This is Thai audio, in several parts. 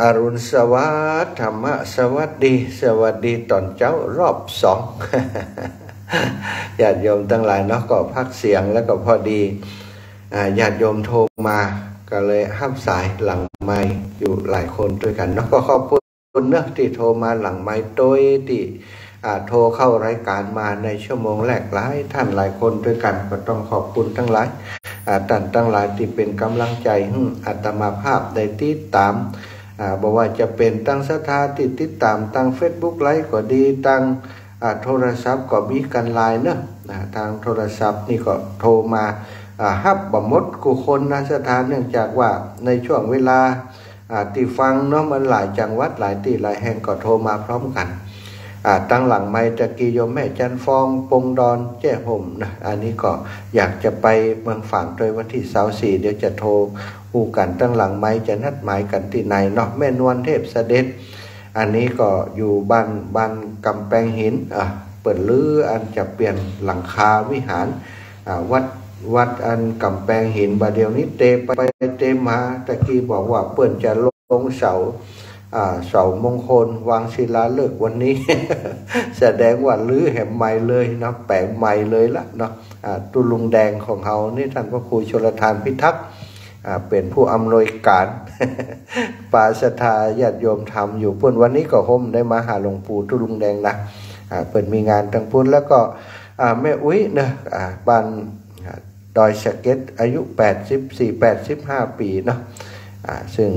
อรุณสวัสดิ์ธรรมะสวัสดีสวัสดีตอนเช้ารอบสอง ญาติโยมทั้งหลายเนาะก็พักเสียงแล้วก็พอดีญาติโยมโทรมาก็เลยห้ามสายหลังไมค์อยู่หลายคนด้วยกันเนาะก็ขอบคุณเนาะที่โทรมาหลังไมค์โดยที่โทรเข้ารายการมาในชั่วโมงแรกหลายท่านหลายคนด้วยกันก็ต้องขอบคุณทั้งหลายท่านทั้งหลายที่เป็นกำลังใจอาตมาภาพได้ติดตามบอกว่าจะเป็นตั้งสถาที่ติดตามตั้ง Facebook ไลฟ์ก็ดีตั้งโทรศัพท์ก็มีกันไลน์เนอะทางโทรศัพท์นี่ก็โทรมาฮับบะมดกูคนนะสถานเนื่องจากว่าในช่วงเวลาที่ฟังเนาะมันหลายจังหวัดหลายที่หลายแห่งก็โทรมาพร้อมกันตั้งหลังไมตะกี้โยมแม่จันฟองปงดอนแจ้ห่มนะอันนี้ก็อยากจะไปเมืองฝั่งโดยวันที่24เดี๋ยวจะโทรคู่กันตั้งหลังไมจะนัดหมายกันที่ไหนเนาะแม่นวลเทพเสด็จอันนี้ก็อยู่บ้านกำแพงหินเปิดลืออันจะเปลี่ยนหลังคาวิหารวัดอันกำแพงหินบาเดียวนี้เตไปเตมาตะกี้บอกว่าเปิ่นจะลงเสาเสามงคลวางศิลาฤกษ์วันนี้ แสดงว่าลื้อแหมใหม่เลยเนาะแปลงใหม่เลยละเนาะตุลุงแดงของเขานี่ท่านพระครูชลทานพิทักษ์เป็นผู้อำนวยการ ป่าศรัทธาญาติโยมทำอยู่เพื่อนวันนี้ก็ห่มได้มาหาหลวงปู่ตุลุงแดงนะเปิดมีงานทั้งพุ่นแล้วก็แม่อุ้ยเนาะบ้านดอยสะเก็ดอายุ84-85ปีเนาะซึ่ง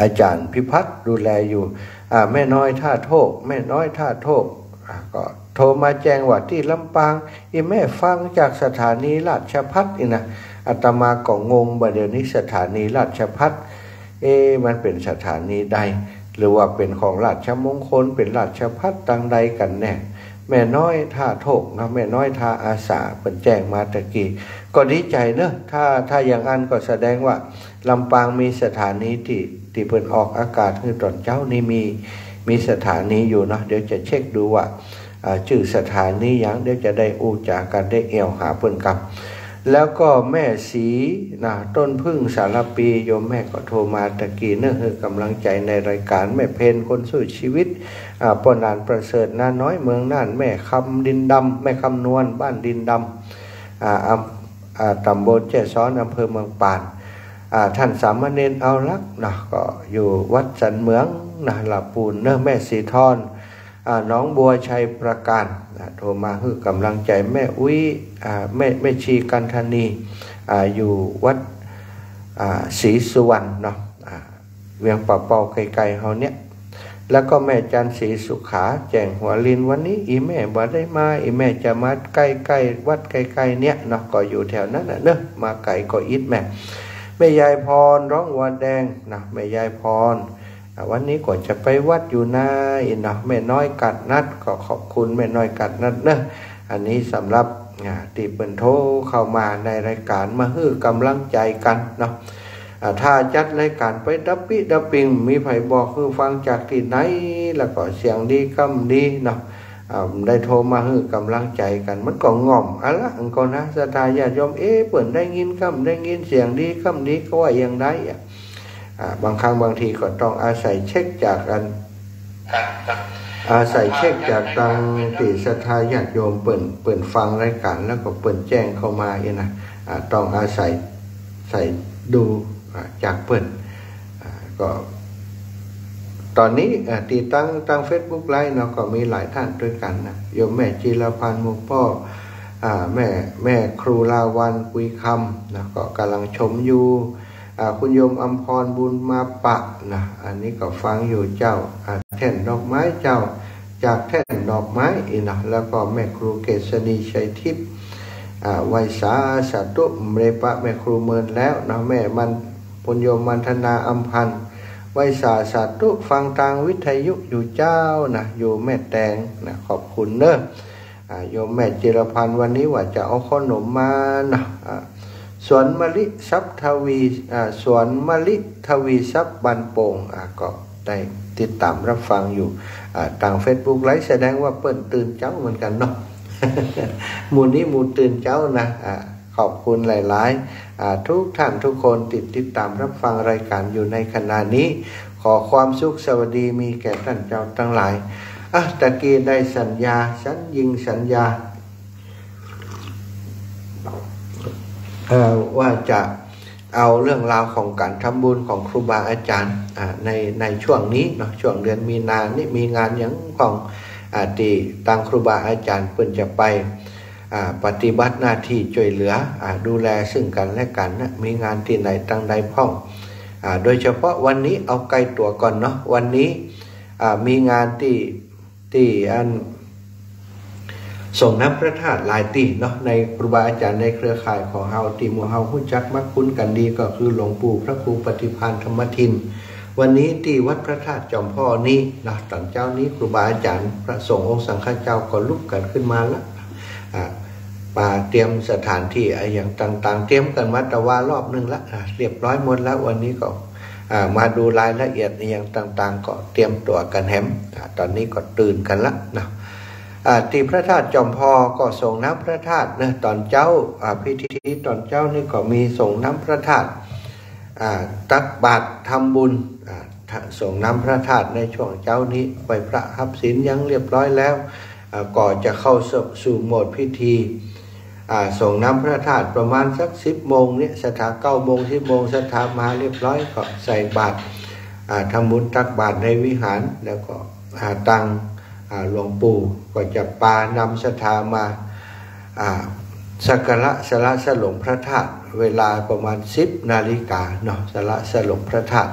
อาจารย์พิพัฒน์ดูแลอยู่แม่น้อยท่าโทกแม่น้อยท่าโทกก็โทรมาแจ้งว่าที่ลำปางอีแม่ฟังจากสถานีราชภัฏนี่นะอาตมาก็งงว่าเดี๋ยวนี้สถานีราชภัฏมันเป็นสถานีใดหรือว่าเป็นของราชมงคลเป็นราชภัฏต่างใดกันแน่แม่น้อยท่าโทกนะแม่น้อยท่าอาสาเป็นแจ้งมาตะกี้ก็ดีใจเนอะถ้าอย่างอันก็แสดงว่าลำปางมีสถานีที่เพิ่นออกอากาศคือตอนเช้านี้มีสถานีอยู่เนาะเดี๋ยวจะเช็คดูว่าชื่อสถานีอย่างเดี๋ยวจะได้อู้จากันได้เอวหาเพิ่นกับแล้วก็แม่สีนะต้นพึ่งสารปีโยมแม่ก็โทรมาตะกี้เนอะคือกำลังใจในรายการแม่เพนคนสู้ชีวิตปอนานประเสริฐนาน้อยเมืองน่านแม่คำดินดำแม่คำนวลบ้านดินดำตำบลแจ้ซ้อนอำเภอเมืองปานท่านสามเณรเอาลักนะก็อยู่วัดสันเมืองนะลาปูนเนื้อแม่สีทอนน้องบัวชัยประการโทรมาคือกำลังใจแม่อุ้ยแม่ชีกันธนีอยู่วัดศรีสุวรรณเนาะเวียงป่าเป่าไกลๆเขาเนี้ยแล้วก็แม่จันศรีสุขาแจงหัวลินวันนี้อีแม่บ่ได้มาอีแม่จะมาใกล้ๆวัดไกลๆเนี้ยเนาะก็อยู่แถวนั้นเนอะมาไกลก็อิดแม่ยายพรร้องวัวแดงนะแม่ยายพรวันนี้ก่อนจะไปวัดอยู่นะอินนะแม่น้อยกัดนัดก็ขอบคุณแม่น้อยกัดนัดเนอะอันนี้สำหรับที่เปินโทรเข้ามาในรายการมาฮื้อกำลังใจกันเนาะถ้าจัดรายการไปดับปิดับปิงมีไผบอกคือฟังจากที่ไหนแล้วก็เสียงดีกำดีเนาะได้โทรมาฮื้อกำลังใจกันมันก็ง่อมอะไรอันก็นะศรัทธาญาติโยมเปิดได้ยินคำได้ยินเสียงดีคำดีก็ว่าอย่างไรบางครั้งบางทีก็ต้องอาศัยเช็คจากกันอาศัยเช็คจากทางติศรัทธาญาติโยมเปิดฟังรายการแล้วก็เปิดแจ้งเข้ามานะต้องอาศัยใส่ดูจากเปิดก็ตอนนี้ติดตั้ง Facebook ไลฟ์เนาะก็มีหลายท่านด้วยกันนะโยมแม่จิรพันธ์มุกพ่อแม่ครูลาวันคุยคำนะก็กำลังชมอยู่คุณโยมอัมพรบุญมาปะนะอันนี้ก็ฟังอยู่เจ้าแท่นดอกไม้เจ้าจากแท่นดอกไม้อีนะแล้วก็แม่ครูเกษณีชัยทิพย์ไวสาสาตุเมปะแม่ครูเมินแล้วนะแม่มันคุณโยมมันธนาอัมพันธ์ไวสาสาตุฟังทางวิทยุอยู่เจ้านะอยู่แม่แตงนะขอบคุณเนอะโยมแม่จิรพันธ์วันนี้ว่าจะเอาขนมมานะสวนมะลิทรัพย์ทวีสวนมะลิทวีทรัพย์บันโป่งก็ได้ติดตามรับฟังอยู่ทาง Facebook ไลฟ์แสดงว่าเปิ้นตื่นเช้าเหมือนกันเนาะ หมู่นี้หมู่ตื่นเช้านะขอบคุณหลายๆ ทุกท่านทุกคนติดตามรับฟังรายการอยู่ในขณะนี้ขอความสุขสวัสดีมีแก่ท่านเจ้าทั้งหลายตะกี้ได้สัญญาฉันยิงสัญญาว่าจะเอาเรื่องราวของการทำบุญของครูบาอาจารย์ในช่วงนี้เนาะช่วงเดือนมีนานี่มีงานอย่างของตีตังครูบาอาจารย์เพิ่นจะไปปฏิบัติหน้าที่ช่วยเหลือดูแลซึ่งกันและกันนะมีงานที่ไหนตั้งใดพ่องโดยเฉพาะวันนี้เอาไกลตัวก่อนเนาะวันนี้มีงานที่อันส่งน้ำพระธาตุหลายตีเนาะในครูบาอาจารย์ในเครือข่ายของเฮาตีหมู่เฮาฮู้จักมักคุ้นกันดีก็คือหลวงปู่พระครูปฏิภาณธรรมทินวันนี้ที่วัดพระธาตุจอมพ่อนี้นะตอนเจ้านี้ครูบาอาจารย์พระสงฆ์องค์สังฆเจ้าก็ลุกกันขึ้นมาละป่าเตรียมสถานที่อย่างต่างๆเตรียมกันมาตะว่ารอบนึงละเรียบร้อยหมดแล้ววันนี้ก็มาดูรายละเอียดอย่างต่างๆก็เตรียมตัวกันแฮมตอนนี้ก็ตื่นกันละนะที่พระธาตุจอมพอก็ส่งน้ำพระธาตุนะตอนเจ้าพิธีตอนเจ้านี่ก็มีส่งน้ำพระธาตุตักบาตรทำบุญส่งน้ำพระธาตุในช่วงเจ้านี้ไปพระรับศีลยังเรียบร้อยแล้วก่อนจะเข้าสู่โหมดพิธีส่งน้ำพระธาตุประมาณสัก10 โมงเนี่ยสถา9 โมง10 โมงสถามาเรียบร้อยก็ใส่บาตรทำบุญตักบาตรในวิหารแล้วก็ตังหลวงปู่ก็จะปานำสถามาสักการะสละสลงพระธาตุเวลาประมาณ10 นาฬิกาเนาะสละสลงพระธาตุ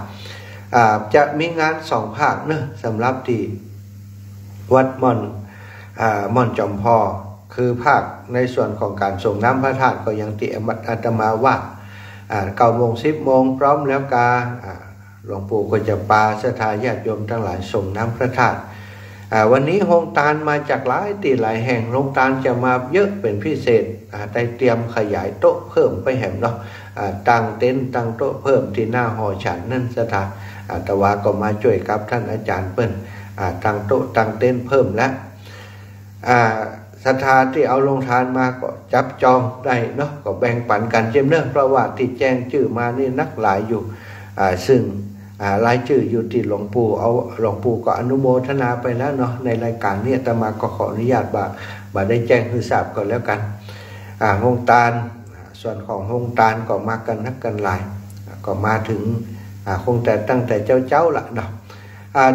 จะมีงาน2 ภาคเนาะสำหรับที่วัดม่อนจอมพอคือภาคในส่วนของการส่งน้ำพระธาตุก็ยังที่อาตมาว่า9 โมง10 โมงพร้อมแล้วกาหลวงปู่ก็จะปาสถาญาติโยมทั้งหลายส่งน้ำพระธาตุวันนี้โรงทานมาจากหลายตีหลายแห่งโรงทานจะมาเยอะเป็นพิเศษได้เตรียมขยายโต๊ะเพิ่มไปแห่มเนาะตั้งเต็นตั้งโต๊ะเพิ่มที่หน้าหอฉันนั่นสถานตะวาก็มาช่วยกับท่านอาจารย์เปิ้ลตั้งโต๊ะตั้งเต็นเพิ่มแล้วสถานที่เอาลงทานมาก็จับจองได้เนาะก็แบ่งปันกันเจมเนอร์เพราะว่าที่แจ้งชื่อมานี่นักหลายอยู่ซึ่งรายชื่ออยู่ที่หลวงปู่เอาหลวงปู่ก็อนุโมทนาไปแล้วเนาะในรายการนี้อาตมาก็ขออนุญาตบ่ได้แจ้งให้ทราบก่อนแล้วกันโรงทานส่วนของโรงทานก็มากันนักกันหลายก็มาถึงคงแต่ตั้งแต่เจ้าละเนาะ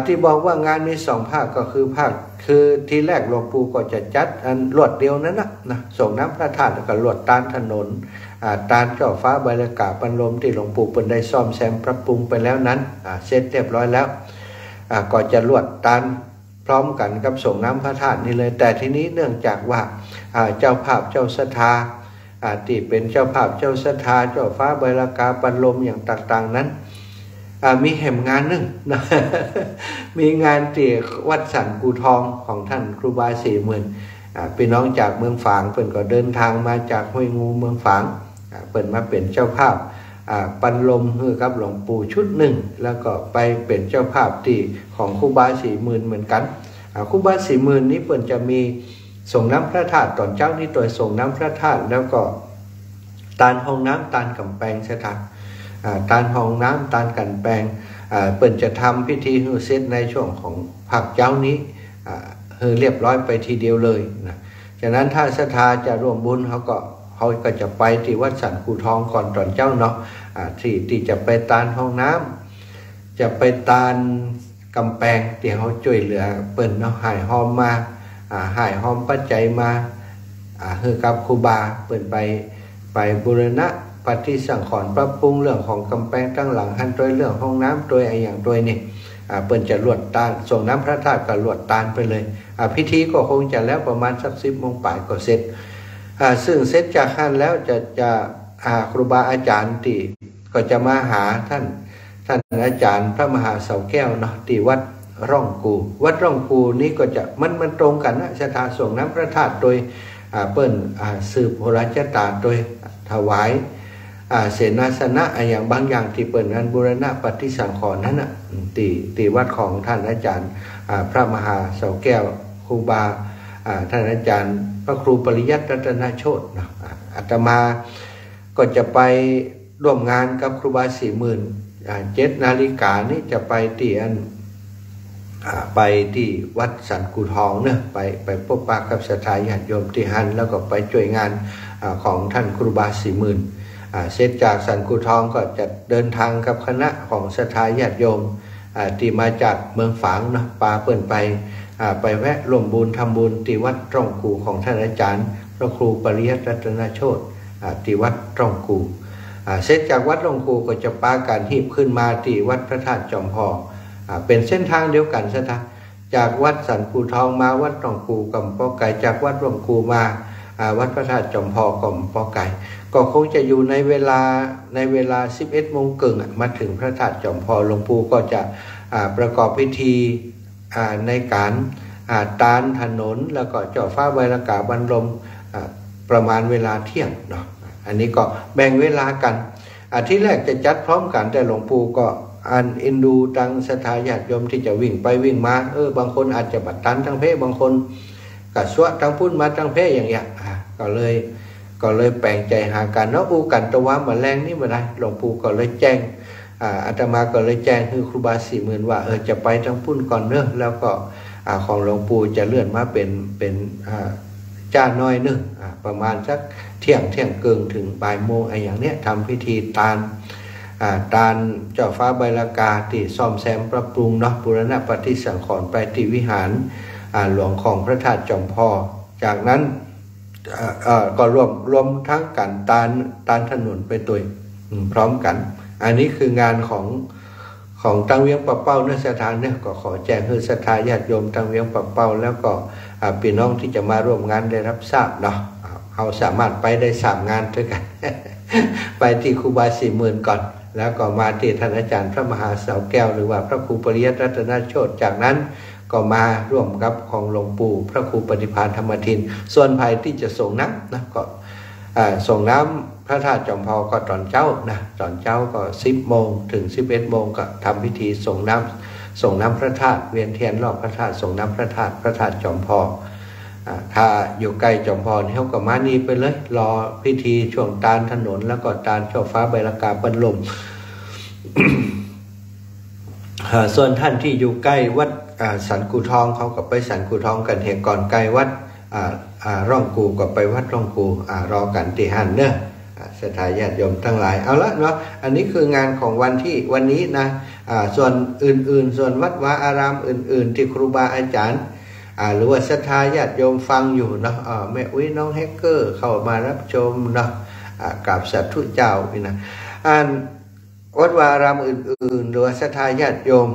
ที่บอกว่างานมี2 ภาคก็คือภาคคือที่แรกหลวงปู่ก็จะจัดอันรวดเดียวนั้นนะส่งน้ำพระธาตุกับรวดตานถนนตานเจ้าฟ้าบรรยากาศบรรลมที่หลวงปู่เป็นได้ซ่อมแซมปรับปรุงไปแล้วนั้นเสร็จเรียบร้อยแล้วก็จะรวดตานพร้อมกันกับส่งน้ำพระธาตุนี่เลยแต่ทีนี้เนื่องจากว่าเจ้าภาพเจ้าศรัทธาที่เป็นเจ้าภาพเจ้าศรัทธาเจ้าฟ้าบรรยากาศบรรลมอย่างต่างๆนั้นมีแห่งงานหนึ่งนะมีงานที่วัดสันกูทองของท่านครูบา40,000พี่น้องจากเมืองฝางเพิ่นก็เดินทางมาจากห้วยงูเมืองฝางเพิ่นมาเป็นเจ้าภาพปันลมฮือครับหลวงปู่ชุดหนึ่งแล้วก็ไปเป็นเจ้าภาพที่ของครูบา40,000เหมือนกันครูบา40,000นี้เพิ่นจะมีส่งน้ำพระธาตุตอนเช้านี้ตัวส่งน้ำพระธาตุแล้วก็ตานห้องน้ำตานกำแพงสถานตานห้องน้ำตานกันแปลงเปิ่นจะทำพิธีฮือเสร็จในช่วงของภาคเจ้านี้ฮือเรียบร้อยไปทีเดียวเลยนะจากนั้นถ้าศรัทธาจะร่วมบุญเขาก็จะไปที่วัดสันกูทองก่อนตอนเจ้าเนาะที่จะไปตานห้องน้ำจะไปตานกำแพงที่เขาช่วยเหลือเปิ่นเนาะหายหอมมาหายหอมปัจจัยมาฮือกับครูบาเปิ่นไปบูรณะปฏิสังขรณ์ปรับปรุงเรื่องของกำแพงตั้งหลังหันตัวเรื่องห้องน้ำตัวอย่างตัวนี่เปิ่นจะรวดตานส่งน้ำพระธาตุกับรวดตานไปเลยพิธีก็คงจะแล้วประมาณสัก10 โมงปลายก็เสร็จซึ่งเสร็จจากขั้นแล้วจะครูบาอาจารย์ที่ก็จะมาหาท่านอาจารย์พระมหาเสาแก้วเนาะที่วัดร่องกูนี้ก็จะมันตรงกันนะสถานส่งน้ำพระธาตุโดยเปิ่นสืบโหราชตาโดยถวายเสนาสนะอย่างบางอย่างที่เปิดงานบูรณะปฏิสังขรณ์นั้นตีวัดของท่านอาจารย์พระมหาเสาแก้วครูบาท่านอาจารย์พระครูปริยัติรัตนโชติอาตมา ก็จะไปร่วมงานกับครูบาสี่หมื่น7 นาฬิกานี่จะไปที่อันไปที่วัดสันกูทองเนอะไปพบปะกับศรัทธาญาติโยมที่ฮันแล้วก็ไปช่วยงานของท่านครูบาสี่หมื่นเสร็จจากสันกูทองก็จะเดินทางกับคณะของศรัทธาญาติโยมที่มาจากเมืองฝางเนาะปาเปิ่นไปแวะร่วมบุญทำบุญที่วัดตร่องกูของท่านอาจารย์พระครูปริยัติรัตนโชติที่วัดตร่องกูเสร็จจากวัดตร่องกูก็จะปาการหีบขึ้นมาที่วัดพระธาตุจอมพอเป็นเส้นทางเดียวกันซะนะจากวัดสันกูทองมาวัดตร่องกูกับปอไก่จากวัดตร่องกูมาวัดพระธาตุจอมพอกับปอไก่ก็คงจะอยู่ในเวลา 11 โมงครึ่งมาถึงพระธาตุจอมพอหลวงปู่ก็จะประกอบพิธีในการตานถนนแล้วก็เจาะฟ้าใบละกาบรรลมประมาณเวลาเที่ยงเนาะอันนี้ก็แบ่งเวลากันที่แรกจะจัดพร้อมกันแต่หลวงปู่ก็อันอินดูตังสถาญาติโยมที่จะวิ่งไปวิ่งมาบางคนอาจจะบัดตันทั้งเพศบางคนกัดสวะทั้งพุ่นมาทั้งเพศอย่างเงี้ยก็เลยแปลงใจหากันเนาะอูกันตะวันมาแรงนี่มาได้หลวงปู่ก็เลยแจ้งอาตมาก็เลยแจ้งคือครูบาสี่หมื่นว่าจะไปทั้งพุ่นก่อนเนอะแล้วก็ของหลวงปู่จะเลื่อนมาเป็นจ้าน้อยเนอะประมาณสักเที่ยงเกินถึงบ่ายโมงไอ้อย่างเนี้ยทำพิธีตานเจ้าฟ้าใบละกาที่ซ่อมแซมปรับปรุงเนาะบูรณะปฏิสังขรณ์ไปที่วิหารหลวงของพระธาตุจอมพอจากนั้นก็รวมทั้งกันตานถนนไปตัวพร้อมกันอันนี้คืองานของตังเวียงปะเป้าเนื้อสถานเนี่ยก็ขอแจ้งให้ศรัทธาญาติโยมตังเวียงปะเป้าแล้วก็พี่น้องที่จะมาร่วมงานได้รับทราบเนาะเอาสามารถไปได้3 งานด้วยกัน ไปที่ครูบาสี่หมื่นก่อนแล้วก็มาที่ท่านอาจารย์พระมหาเสาแก้วหรือว่าพระครูปริยัติรัตนโชติจากนั้นก็มาร่วมกับของหลวงปู่พระครูปฏิภาณธรรมทินส่วนภายที่จะส่งน้ำนะก็ส่งน้ำพระธาตุจอมพอก็ตอนเช้าก็10 โมงถึง11 โมงก็ทำพิธีส่งน้ำพระธาตุเวียนเทียนรอบพระธาตุส่งน้ำพระธาตุจอมพอถ้าอยู่ใกล้จอมพอเขาก็มานี่ไปเลยรอพิธีช่วงตานถนนแล้วก็ตานช่อฟ้าใบละกาบรรลม ส่วนท่านที่อยู่ใกล้วัดสันกูทองเขาก็ไปสันกูทองกันเหตุก่อนไกลวัดร่องกูก็ไปวัดร่องกูรอกันตีหันเนอะศรัทธาญาติโยมทั้งหลายเอาละเนาะอันนี้คืองานของวันนี้นะส่วนอื่นๆส่วนวัดวาอารามอื่นๆที่ครูบาอาจารย์หรือว่าศรัทธาญาติโยมฟังอยู่เนาะแม่อุ้ยน้องแฮกเกอร์เข้ามารับชมเนาะกราบสาธุเจ้าพี่นะวัดวาอารามอื่นๆหรือว่าศรัทธาญาติโยม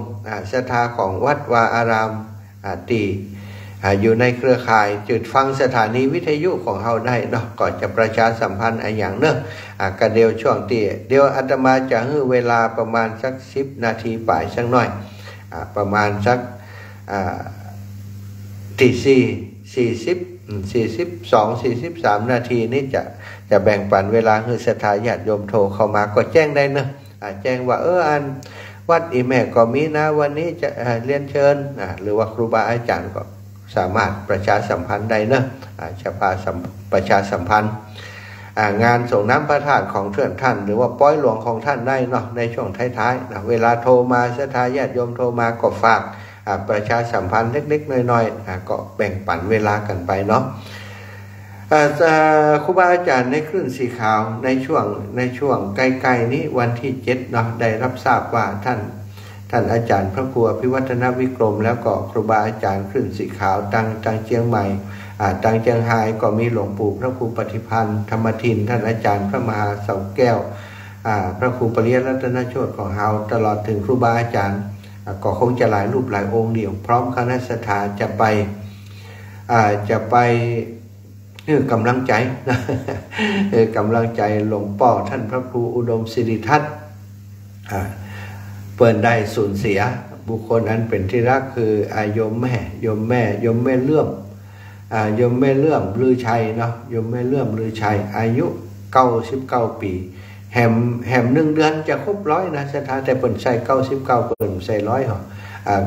ศรัทธาของวัดวาอารามตีอยู่ในเครือข่ายจุดฟังสถานีวิทยุของเราได้เนาะก่อนจะประชาสัมพันธ์อย่างเนอะกระเดียวช่วงตีเดี๋ยวอาตมาจะให้เวลาประมาณสัก10 นาทีป่ายสักหน่อยประมาณสักตี4:42-43 นาทีนี่จะแบ่งปันเวลาให้ศรัทธาญาติโยมโทรเข้ามาก็แจ้งได้เนอะแจ้งว่าอันวัดอีแม่ก็มีนะวันนี้จะเรียนเชิญหรือว่าครูบาอาจารย์ก็สามารถประชาสัมพันธ์ได้เนอะจะพาประชาสัมพันธ์งานส่งน้ำพระธาตุของท่านหรือว่าป้อยหลวงของท่านได้เนาะในช่วงท้ายๆเวลาโทรมาศรัทธาญาติโยมโทรมาก็ฝากประชาสัมพันธ์เล็กๆน้อยๆก็แบ่งปันเวลากันไปเนาะครูบาอาจารย์ในคลื่นสีขาวในช่วงใกล้ๆนี้วันที่7เนาะได้รับทราบว่าท่านอาจารย์พระครูอภิวัฒนวิกรมแล้วก็ครูบาอาจารย์คลื่นสีขาวตังเชียงใหม่ตังเชียงรายก็มีหลวงปู่พระครูปฏิภาณธรรมทินท่านอาจารย์พระมหาเสาแก้วพระครูปริยัติรัตนโชติของเราตลอดถึงครูบาอาจารย์ก็คงจะหลายรูปหลายองค์เดียวพร้อมคณะสถาจะไปกำลังใจกำลังใจหลวงป่อท่านพระครูอุดมสิริทัศน์เปิดได้สูญเสียบุคคลนั้นเป็นที่รักคือโยมแม่เลื่อมโยมแม่เลื่อมลือชัยเนาะโยมแม่เลื่อมลือชัยอายุ99 ปีแหม1 เดือนจะครบ100นะสถานแต่เปิ่นใส่99เปิ่นใส่100หรอ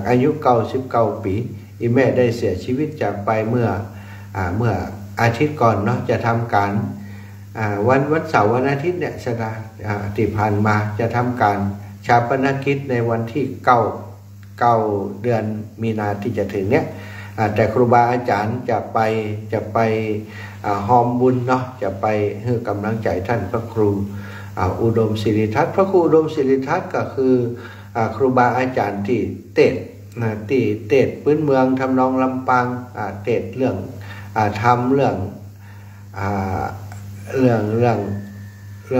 อายุ99 ปีอีแม่ได้เสียชีวิตจากไปเมื่ออาทิตย์ก่อนเนาะจะทำการ วันเสาร์วันอาทิตย์เนี่ยที่ผ่านมาจะทำการชาปนกิจในวันที่9เดือนมีนาที่จะถึงเนี่ยแต่ครูบาอาจารย์จะไปหอมบุญเนาะจะไปให้กำลังใจท่านพระครูอุดมศิริทัศน์พระครูอุดมศิริทัศน์ก็คือครูบาอาจารย์ที่เตศพื้นเมืองทำนองลำปางเตศเรื่องทำเรื่อ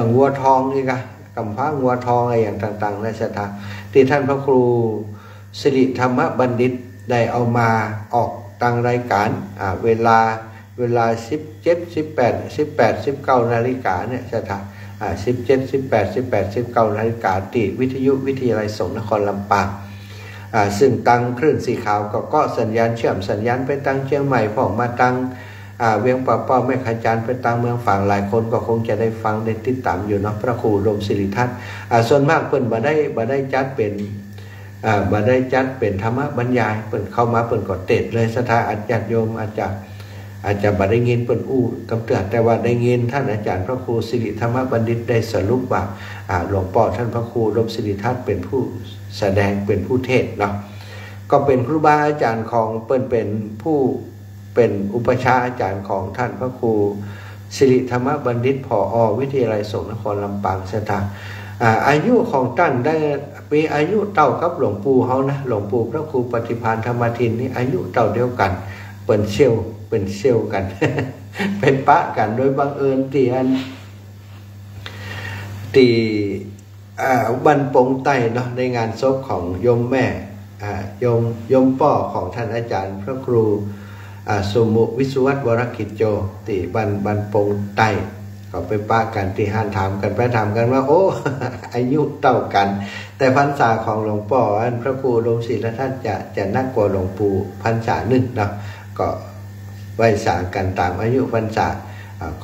งวัวทองนี่กะกำพร้าวัวทองอะไรอย่างต่างๆในสถานที่ท่านพระครูสิริธรรมบัณฑิตได้เอามาออกตั้งรายการเวลา17, 18, 19นาฬิกาเนี่ยสถาน17, 18, 19นาฬิกาที่วิทยุวิทยาลัยสงฆ์นครลำปางซึ่งตั้งคลื่นสีขาวก็สัญญาณเชื่อมสัญญาณไปตั้งเชียงใหม่พอมาตั้งเวียงป่าเป้าแม่ขจารไปตั้งเมืองฝั่งหลายคนก็คงจะได้ฟังได้ติดตามอยู่เนาะพระครูอุดมศิริทัศน์ส่วนมากเพิ่นบ่ได้จัดเป็นธรรมบรรยายเพิ่นเข้ามาเพิ่นก็เตดเลยศรัทธาอาจารย์โยมอาจจะบ่ได้ยินเพิ่นอู้กำเตือนแต่ว่าได้ยินท่านอาจารย์พระครูสิริธรรมบัณฑิตได้สรุปว่าหลวงพ่อท่านพระครูอุดมศิริทัศน์เป็นผู้แสดงเป็นผู้เทศเนาะก็เป็นครูบาอาจารย์ของเพิ่นเป็นผู้เป็นอุปชาอาจารย์ของท่านพระครูสิริธรรมบัณฑิตผอ.วิทยาลัยสงฆ์นครลำปางสถานอายุของท่านได้มีอายุเต่ากับหลวงปู่เฮานะหลวงปู่พระครูปฏิภาณธรรมทินนี่อายุเต่าเดียวกันเป็นเชี่ยวกัน เป็นปะกันโดยบังเอิญตีบันปงไตเนาะในงานศพของโยมแม่โยมป่อของท่านอาจารย์พระครูสมุวิสุวัตวรกิจโจติบันปงไตก็ไปป้ากันที่ห้านถามกันไปถามกันว่าโอ้อายุเต่ากันแต่พรรษาของหลวงพ่ออันพระครูลงศิลท่านจะนักกว่าหลวงปู่พรรษาหนึ่งเนาะก็ไหว้สากันตามอายุพรรษา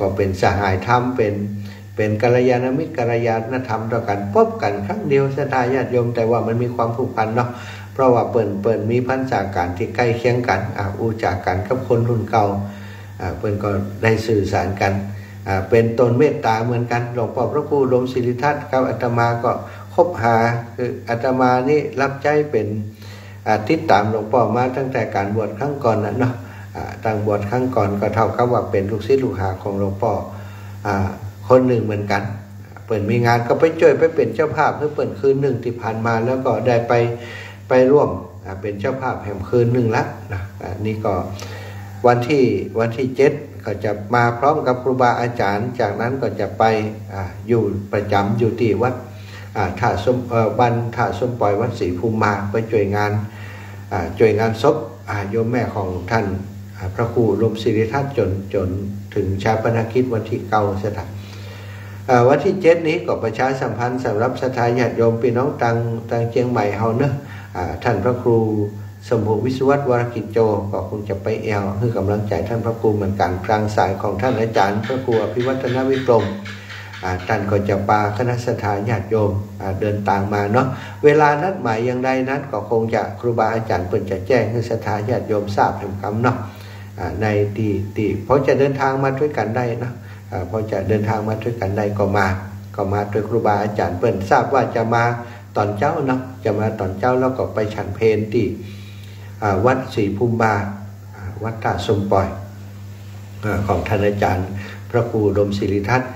ก็เป็นสหายธรรมเป็นกัลยาณมิตรกัลยาณธรรมต่อกันพบกันครั้งเดียวศรัทธาญาติโยมแต่ว่ามันมีความผูกพันเนาะเพราะว่าเปิดมีพรรษาการที่ใกล้เคียงกันอู้จากกันกับคนรุ่นเก่าเปิดก็ได้สื่อสารกันเป็นตนเมตตาเหมือนกันหลวงพ่อพระครูอุดมศิริทัศน์กับอาตมาก็คบหาคืออาตมานี่รับใจเป็นติดตามหลวงพ่อมาตั้งแต่การบวชครั้งก่อนนะเนาะตั้งบวชครั้งก่อนก็เท่ากับว่าเป็นลูกศิษย์ลูกหาของหลวงพ่อคนหนึ่งเหมือนกันเปิดมีงานก็ไปช่วยไปเป็นเจ้าภาพเพื่อเปิดคืนหนึ่งที่ผ่านมาแล้วก็ได้ไปร่วมเป็นเจ้าภาพแห่งคืนหนึ่งละนะนี่ก็วันที่7ก็จะมาพร้อมกับครูบาอาจารย์จากนั้นก็จะไปอยู่ประจำอยู่ที่วัดท่าสมปล่อยวัดศรีภูมิมาไปช่วยงานศพโยมแม่ของท่านพระครูอุดมศิริทัศน์จนถึงชาปนกิจวันที่9สถานวันที่7นี้ก็ประชาสัมพันธ์สำหรับศรัทธาญาติโยมพี่น้องต่างเชียงใหม่เฮาเนอะท่านพระครูสมบูรณ์วิสุวัตวรกิจโจก็คงจะไปแอลให้กำลังใจท่านพระครูเหมือนกันกลางสายของท่านอาจารย์พระครูอภิวัฒนวิกรมท่านก็จะพาคณะศรัทธาญาติโยมเดินทางมาเนาะเวลานัดหมายอย่างใดนั้นก็คงจะครูบาอาจารย์เพิ่นจะแจ้งให้ศรัทธาญาติโยมทราบถึงคำเนาะในตีเพราะจะเดินทางมาด้วยกันได้นะพอจะเดินทางมาด้วยกันได้ก็มาด้วยครูบาอาจารย์เพิ่นทราบว่าจะมาตอนเช้าเนาะจะมาตอนเช้าแล้วก็ไปฉันเพลที่วัดศรีภูมิมาวัดท่าสมปล่อยของท่านอาจารย์พระครูอุดมศิริทัศน์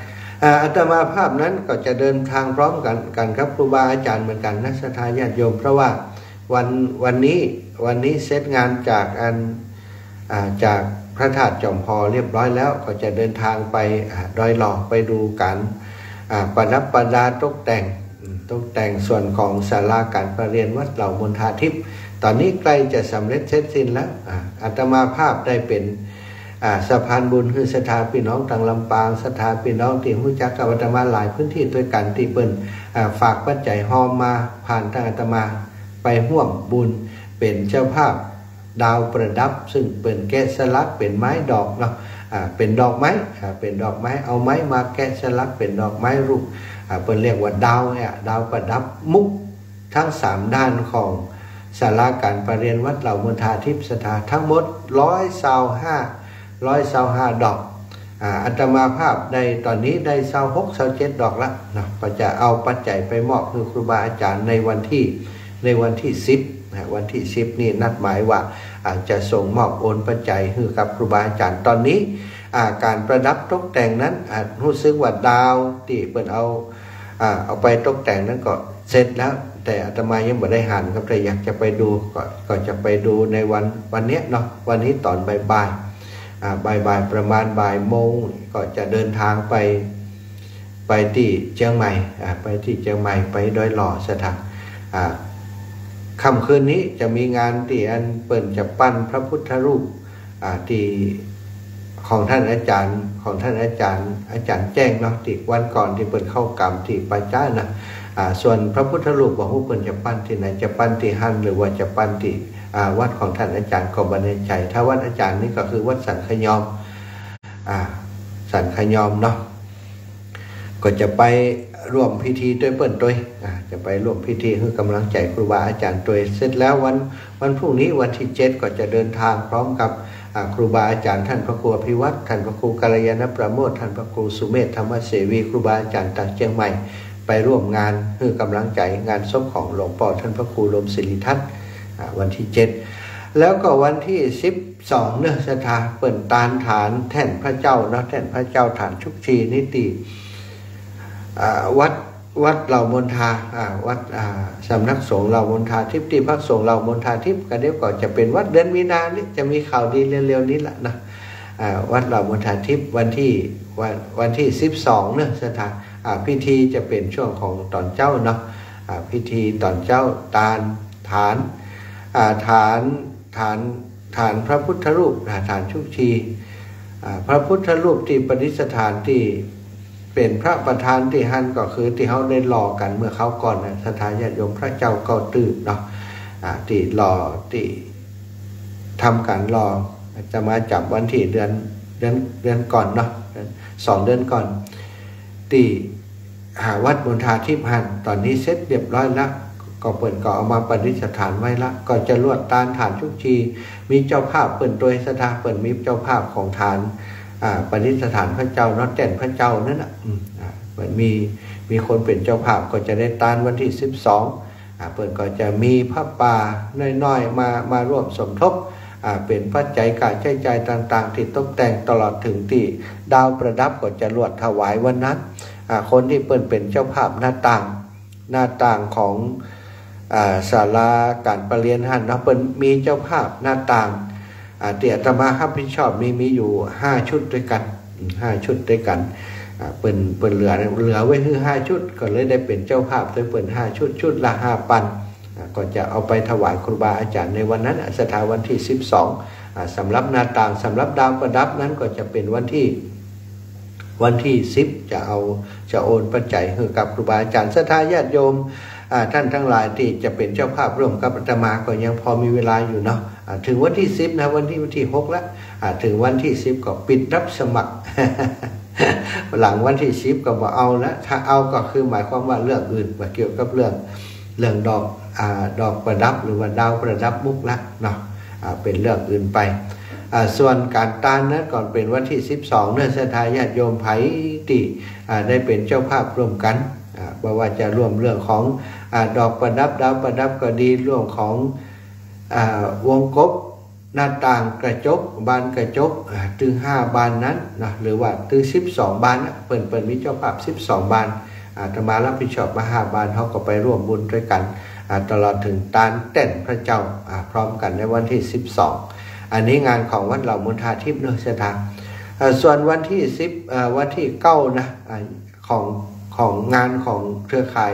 อาตมาภาพนั้นก็จะเดินทางพร้อมกันครับครูบาอาจารย์เหมือนกันนะศรัทธาญาติโยมเพราะว่าวันนี้เสร็จงานจากจากพระธาตุจอมพอเรียบร้อยแล้วก็จะเดินทางไปดอยหลอกไปดูการประดับประดาตกแต่งส่วนของศาลาการประเรียนวัดเหล่ามณฑาทิพย์ตอนนี้ใกล้จะสำเร็จเสร็จสิ้นแล้วอาตมาภาพได้เป็นสะพานบุญคือศรัทธาพี่น้องต่างลำปางศรัทธาพี่น้องที่รู้จักกับอาตมาหลายพื้นที่ด้วยกันที่เปิ้นฝากปัจจัยหอมมาผ่านทางอาตมาไปร่วมบุญเป็นเจ้าภาพดาวประดับซึ่งเป็นแกะสลักเป็นไม้ดอกเนาะเป็นดอกไม้เอาไม้มาแกะสลักเป็นดอกไม้รูปเปิ้นเรียกว่าดาวประดับมุกทั้ง3ด้านของศาลาการประเรียนวัดเหล่ามณฑาทิพย์สถานทั้งหมด125ดอก อัตมาภาพในตอนนี้ได้26-27ดอกละนะก็จะเอาปัจจัยไปมอบให้ครูบาอาจารย์ในวันที่10นะวันที่10นี่นัดหมายว่าจะส่งมอบโอนปัจจัยให้กับครูบาอาจารย์ตอนนี้การประดับตกแต่งนั้นรู้สึกว่าดาวที่เปิดเอาไปตกแต่งนั้นก็เสร็จแล้วแต่อาตมายังไม่ได้หันครับแต่อยากจะไปดูก็จะไปดูในวันนี้เนาะวันนี้ตอนบ่ายประมาณบ่ายโมงก็จะเดินทางไปที่เชียงใหม่ไปดอยหล่อสถานค่ำคืนนี้จะมีงานที่อันเปิดจะปั้นพระพุทธรูปที่ของท่านอาจารย์แจ้งเนาะที่วันก่อนที่เปิดเข้ากรรมที่ปาจ้านะส่วนพระพุทธรูปของผู้เปิดจะปั้นที่ไหนจะปั้นที่ฮั่นหรือว่าจะปั้นที่วัดของท่านอาจารย์ก็บันใจถ้าวัดอาจารย์นี่ก็คือวัดสันขยอมเนาะก็จะไปร่วมพิธีด้วยเปิ้นด้วยจะไปร่วมพิธีให้กำลังใจครูบาอาจารย์ด้วยเสร็จแล้ววันพรุ่งนี้วันที่7ก็จะเดินทางพร้อมกับครูบาอาจารย์ท่านพระครูอภิวัตรท่านพระครูกัลยาณประโมทท่านพระครูสุเมธธรรมเสวีครูบาอาจารย์จากเชียงใหม่ไปร่วมงานให้กำลังใจงานศพของหลวงพ่อท่านพระครูลมศิริทัศน์วันที่7แล้วก็วันที่12เนื้อสถาเปิดตานฐานแท่นพระเจ้าเนาะแท่นพระเจ้าฐานชุกชีนิติวัดเหล่ามณฑาวัดสำนักสงฆ์เหล่ามณฑาทิพย์ที่พักสงฆ์เหล่ามณฑาทิพย์กันเดี๋ยวก่อนจะเป็นวัดเดือนมีนานี่จะมีข่าวดีเร็วๆนี้แหละนะวัดเหล่ามณฑาทิพย์วันที่12เนื้อสถาพิธีจะเป็นช่วงของตอนเจ้าเนาะพิธีตอนเจ้าตานฐานฐานพระพุทธรูปฐานชุกชีพระพุทธรูปที่ประดิษฐานที่เป็นพระประธานที่ฮั่นก็คือที่เขาได้หล่อกันเมื่อเขาก่อนนะสถาญาติโยมพระเจ้าเก้าตื้อเนาะที่หล่อที่ทำการหล่อจะมาจับวันที่เดือนก่อนเนาะ2 เดือนก่อนที่วัดมณฑาทิพย์ฮั่นตอนนี้เสร็จเรียบร้อยแล้วก็เปิดก็เอามาประดิษฐานไว้ละก็จะลวดตานฐานชุกชีมีเจ้าภาพเปิดตัวสถาเปิดมีเจ้าภาพของฐานประดิษฐานพระเจ้าน็อตแก่นพระเจ้านั่นอ่ะเปิดมีคนเป็นเจ้าภาพก็จะได้ตานวันที่12เปิดก็จะมีพระป่าน้อยๆมาร่วมสมทบเป็นปัจจัยการใช้จ่ายต่างๆที่ตกแต่งตลอดถึงที่ดาวประดับก็จะลวดถวายวันนั้นคนที่เปิดเป็นเจ้าภาพหน้าต่างของศาลาการประเรียนฮั่นเนาะเปิ้นมีเจ้าภาพหน้าต่างเตี่ยตมาครับผิดชอบมีอยู่5 ชุดด้วยกันเปิ้นเหลือไว้คือ5 ชุดก็เลยได้เป็นเจ้าภาพโดยเปิ้น5 ชุดชุดละ5,000ก็จะเอาไปถวายครูบาอาจารย์ในวันนั้นสถาวันที่12สำหรับหน้าต่างสำหรับดาวประดับนั้นก็จะเป็นวันที่10จะโอนปัจจัยให้กับครูบาอาจารย์ศรัทธาญาติโยมท่านทั้งหลายที่จะเป็นเจ้าภาพร่วมกับอาตมาก็ยังพอมีเวลาอยู่เนาะถึงวันที่10นะวันที่6แล้วถึงวันที่10ก็ปิดรับสมัคร หลังวันที่10ก็มาเอาแล้วถ้าเอาก็คือหมายความว่าเรื่องอื่นมาเกี่ยวกับเรื่องดอกประดับหรือว่าดาวประดับมุกละเนาะเป็นเรื่องอื่นไปส่วนการตานนั้นก่อนเป็นวันที่12เนื้อสถาญาติโยมไผ่ติได้เป็นเจ้าภาพร่วมกันบอกว่าจะร่วมเรื่องของดอกประดับดาวประดับก็ดีเรื่องของวงกบหน้าต่างกระจกบานกระจกถึง5บานนั้นนะหรือว่าถึง12บานนะเปิดมีเจ้าภาพ12บานอาตมารับผิดชอบมา5บานเขาก็ไปร่วมบุญด้วยกันตลอดถึงตานเต้นพระเจ้าพร้อมกันในวันที่12อันนี้งานของวัดเหล่ามณฑาทิพย์เนื้อเสถาส่วนวันที่10วันที่9นะของงานของเครือข่าย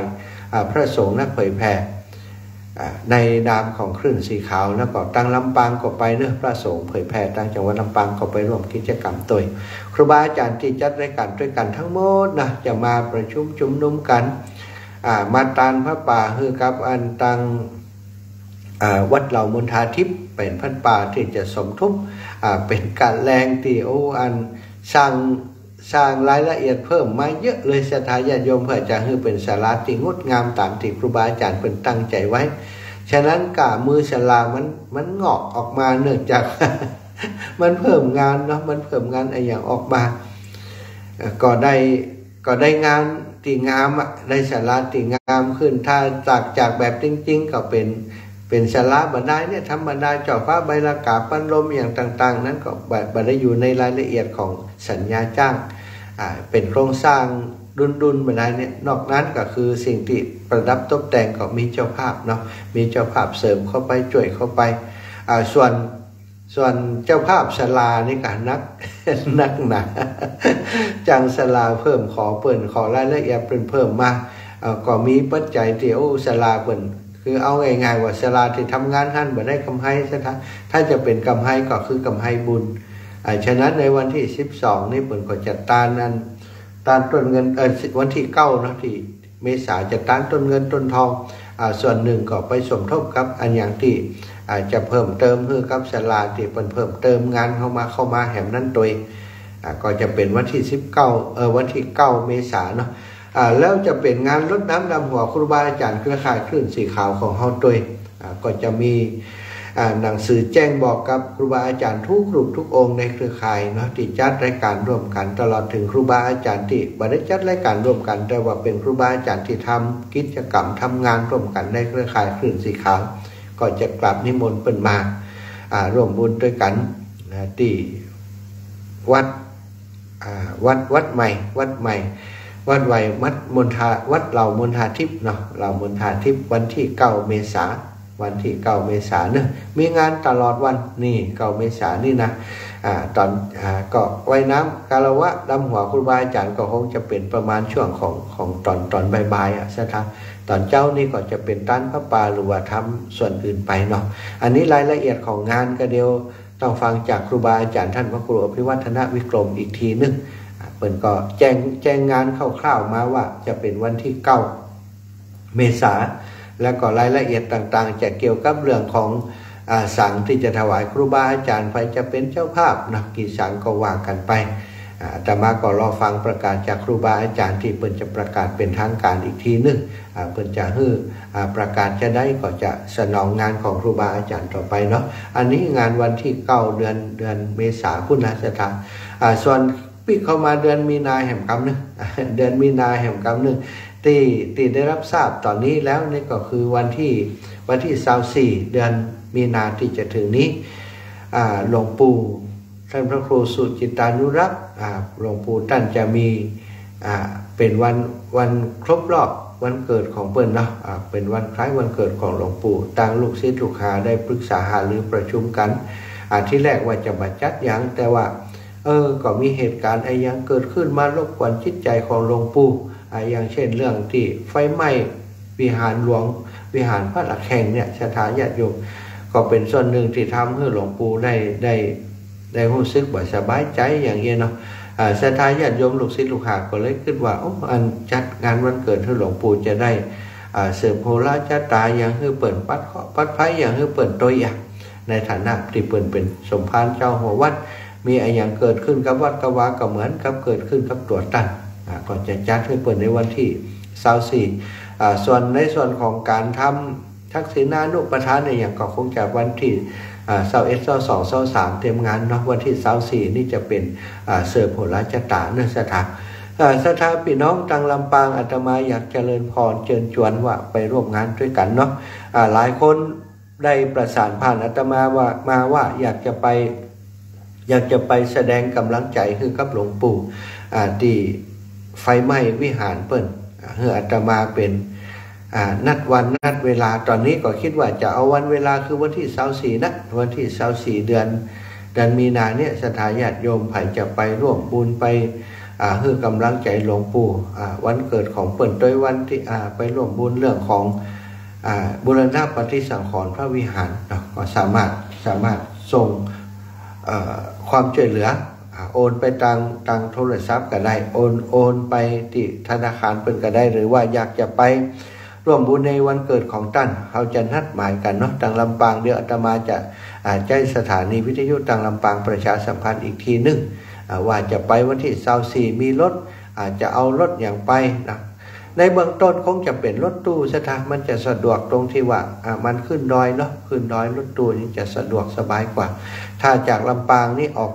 พระสงฆ์นักเผยแผ่ในนามของคลื่นสีขาวแล้วก็ตั้งลำปางก็ไปเนื้อพระสงฆ์เผยแผ่ตั้งจังหวัดลำปางก็ไปร่วมกิจกรรมโดยครูบาอาจารย์ที่จัดรายการด้วยกันทั้งหมดนะจะมาประชุมชุมนุมกันมาตานพระป่าฮือกับอันตังวัดเหล่ามณฑาทิพย์เป็นพันป่าที่จะสมทบเป็นการแรงที่โออันสร้างรายละเอียดเพิ่มมาเยอะเลยศรัทธาญาติโยมเพื่อจะให้เป็นศาลาที่งดงามตามที่ครูบาอาจารย์เป็นตั้งใจไว้ฉะนั้นกะมือศาลามันงอกออกมาเนื่องจากมันเพิ่มงานเนาะมันเพิ่มงานอย่างออกมา ก็ได้งามตีงามอ่ะได้ฉลาดตีงามขึ้นถ้าจากแบบจริงๆก็เป็นฉลาดบรรดาเนี่ยธรรมดาเจาะฟ้าใบละกาปั้นลมอย่างต่างๆนั้นก็แบบได้อยู่ในรายละเอียดของสัญญาจ้างเป็นโครงสร้างดุนบรรดาเนี่ยนอกนั้นก็คือสิ่งที่ประดับตกแต่งก็มีเจ้าภาพเนาะมีเจ้าภาพเสริมเข้าไปช่วยเข้าไปส่วนเจ้าภาพศาลานี่ก็นักหนาจังศาลาเพิ่มขอรายละเอียดเพิ่มมาก็มีปัจจัยเดี๋ยวศาลาเพิ่นคือเอาง่ายๆว่าศาลาที่ทำงานท่านบ่ได้กำไรซะถ้าจะเป็นกำไรก็คือกำไรบุญฉะนั้นในวันที่12นี่เพิ่นก็จัดตานต้นเงินวันที่9นะที่เมษาจัดตานต้นเงินต้นทองส่วนหนึ่งก็ไปสมทบกับอันอย่างที่จะเพิ่มเติมเพื่อกับศาลาที่เพิ่มเติมงานเข้ามาแห่มนั่นตัวก็จะเป็นวันที่19วันที่9เมษายนเนาะแล้วจะเป็นงานรดน้ำดำหัวครูบาอาจารย์เครือข่ายคลื่นสีขาวของเฮาตัวก็จะมีหนังสือแจ้งบอกกับครูบาอาจารย์ทุกกลุ่มทุกองค์ในเครือข่ายเนาะที่จัดรายการร่วมกันตลอดถึงครูบาอาจารย์ที่บรรจัดรายการร่วมกันแต่ว่าเป็นครูบาอาจารย์ที่ทำกิจกรรมทำงานร่วมกันในเครือข่ายคลื่นสีขาวก็จะกลับนิมนต์เปิ่นมาร่วมบุญด้วยกันที่วัดใหม่วัดเหล่ามณฑาทิพย์เนาะเหล่ามณฑาทิพย์วันที่9เมษายนเนี่ยมีงานตลอดวันนี่9เมษายนนี่นะตอนก็ว่ายน้ำกาละวะดำหัวครูบาอาจารย์ก็คงจะเป็นประมาณช่วงของตอนบ่ายๆใช่ไหมตอนเจ้านี่ก็จะเป็นต้านพระปาหรือว่าทำส่วนอื่นไปเนาะอันนี้รายละเอียดของงานก็เดียวต้องฟังจากครูบาอาจารย์ท่านพระครูอภิวัฒนวิกรมอีกทีนึงเปิดก็แจ้งงานคร่าวๆมาว่าจะเป็นวันที่9เมษาและก็รายละเอียดต่างๆจะเกี่ยวกับเรื่องของสังที่จะถวายครูบาอาจารย์ไปจะเป็นเจ้าภาพนักกีสังก็ว่ากันไปแต่มาก็รอฟังประกาศจากครูบาอาจารย์ที่เปิ่นจะประกาศเป็นทางการอีกทีนึงเปิ่นจะฮื้อประกาศจะได้ก็จะสนองงานของครูบาอาจารย์ต่อไปเนาะอันนี้งานวันที่9เดือนเมษาพุทธศักราชส่วนปีเข้ามาเดือนมีนาแห่งกรรมนึงที่ได้รับทราบตอนนี้แล้วนี่ก็คือวันที่24เดือนมีนาที่จะถึงนี้หลวงปู่ท่านพระครูสุจิตานุรักษ์หลวงปู่ท่านจะมีเป็นวันครบรอบวันเกิดของเปิ้นเนาะเป็นวันคล้ายวันเกิดของหลวงปู่ต่างลูกศิษย์ลูกหาได้ปรึกษาหารือประชุมกันที่แรกว่าจะมาจัดอย่างแต่ว่าก็มีเหตุการณ์อะไรยังเกิดขึ้นมารบกวนจิตใจของหลวงปู่อย่างเช่นเรื่องที่ไฟไหม้วิหารหลวงวิหารพระหลักแห่งเนี่ยสถาญาติโยมก็เป็นส่วนหนึ่งที่ทำให้หลวงปู่ได้รู้สึกบ่สบายใจอย่างเงี้ยเนาะสถาญาติโยมลูกศิษย์ลูกหาก็เลยคิดว่าอันจัดงานวันเกิดให้หลวงปู่จะได้เสริมโหราชตาอย่างให้เปิดปัดไพ่อย่างให้เปิดตัวอย่างในฐานะที่เปิดเป็นสมภารเจ้าหัววัดมีอะไรอย่างเกิดขึ้นกับวัดกะวาก็เหมือนกับเกิดขึ้นกับตัวตั้งก่อนจะจัดให้เปิดในวันที่24ส่วนในส่วนของการทำทักษิณานุปทานในอย่างก็คงจากวันที่21, 22, 23เตรียมงานเนาะวันที่24นี่จะเป็นเสิร์ฟผลราชตาเนื้อสถาพี่น้องทางลำปางอาตมาอยากเจริญพรเชิญชวนว่าไปร่วมงานด้วยกันเนาะหลายคนได้ประสานผ่านอาตมาว่าอยากจะไปแสดงกำลังใจให้กับหลวงปู่ที่ไฟไหม้วิหารเปิ้นเฮออาตมาเป็นนัดวันนัดเวลาตอนนี้ก็คิดว่าจะเอาวันเวลาคือวันที่24นะวันที่24เดือนมีนาเนี่ยสถาญาติโยมไผ่จะไปร่วมบุญไปเฮอกำลังใจหลวงปู่วันเกิดของเปิ้นโดยวันที่ไปร่วมบุญเรื่องของบูรณะปฏิสังขรณ์พระวิหารก็สามารถส่งความช่วยเหลือโอนไปทางโทรศัพท์ก็ได้โอนไปที่ธนาคารเป็นก็ได้หรือว่าอยากจะไปร่วมบุญในวันเกิดของท่านเขาจะนัดหมายกันเนาะทางลำปางเดี๋ยวอาตมาจะแจ้งสถานีวิทยุทางลำปางประชาสัมพันธ์อีกทีนึงว่าจะไปวันที่24มีรถอาจจะเอารถอย่างไปนะ ในเบื้องต้นคงจะเป็นรถตู้ใช่ไหมมันจะสะดวกตรงที่ว่ามันขึ้นดอยเนาะขึ้นดอยรถตู้นี่จะสะดวกสบายกว่าถ้าจากลำปางนี่ออก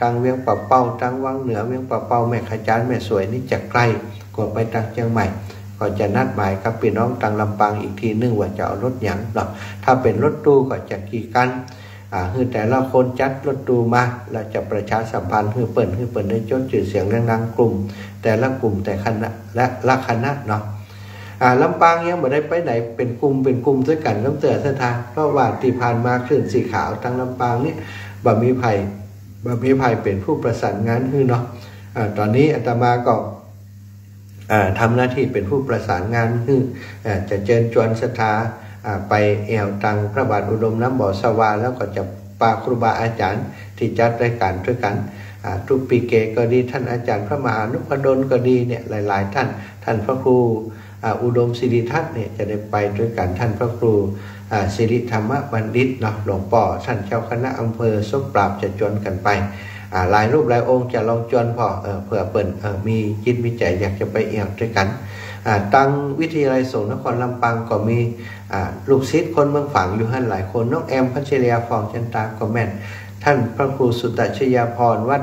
ทางเวียงป่าเป้าทางวังเหนือเวียงป่าเป้าแม่ขจานแม่สวยนี่จะไกลกว่าไปทางเชียงใหม่ก็จะนัดหมายกับพี่น้องทางลำปางอีกทีนึงว่าจะเอารถหยังเนาะถ้าเป็นรถตู้ก็จะกี่กันคือแต่ละคนจัดรถตู้มาเราจะประชาสัมพันธ์คือเปิดได้จดจืดเสียงดังๆกลุ่มแต่ละกลุ่มแต่คณะและละคณะเนาะลำปางยังไม่ได้ไปไหนเป็นกลุ่มด้วยกันน้ำเตือนสถานเพราะว่าที่ผ่านมาคลื่นสีขาวทางลำปางนี่บ่มีไผ่เป็นผู้ประสานงานคือเนาะตอนนี้อาตมาก็ทำหน้าที่เป็นผู้ประสานงานคือจะเชิญชวนสถานไปแอวตังพระบาทอุดมน้ำบ่อสวาแล้วก็จะปาครูบาอาจารย์ที่จัดรายการด้วยกันทุกปีเกก็ดีท่านอาจารย์พระมหานุพดลก็ดีเนี่ยหลายๆท่านพระครูอุดมศิริทัศน์เนี่ยจะได้ไปด้วยกันท่านพระครูศิริธรรมบัณฑิตเนาะหลวงพ่อท่านเจ้าคณะอำเภอสมปราบจะชวนกันไปหลายรูปหลายองค์จะลองชวนพอเผื่อเปิดมีจิตมีใจอยากจะไปแอวด้วยกันตั้งวิทยาลัยสงฆ์นครลำปางก็มีลูกศิษย์คนเมืองฝังอยู่ท่านหลายคนน้องแอมพัชริยาฟองจันตาก็แม่นท่านพระครูสุตชยาพรวัด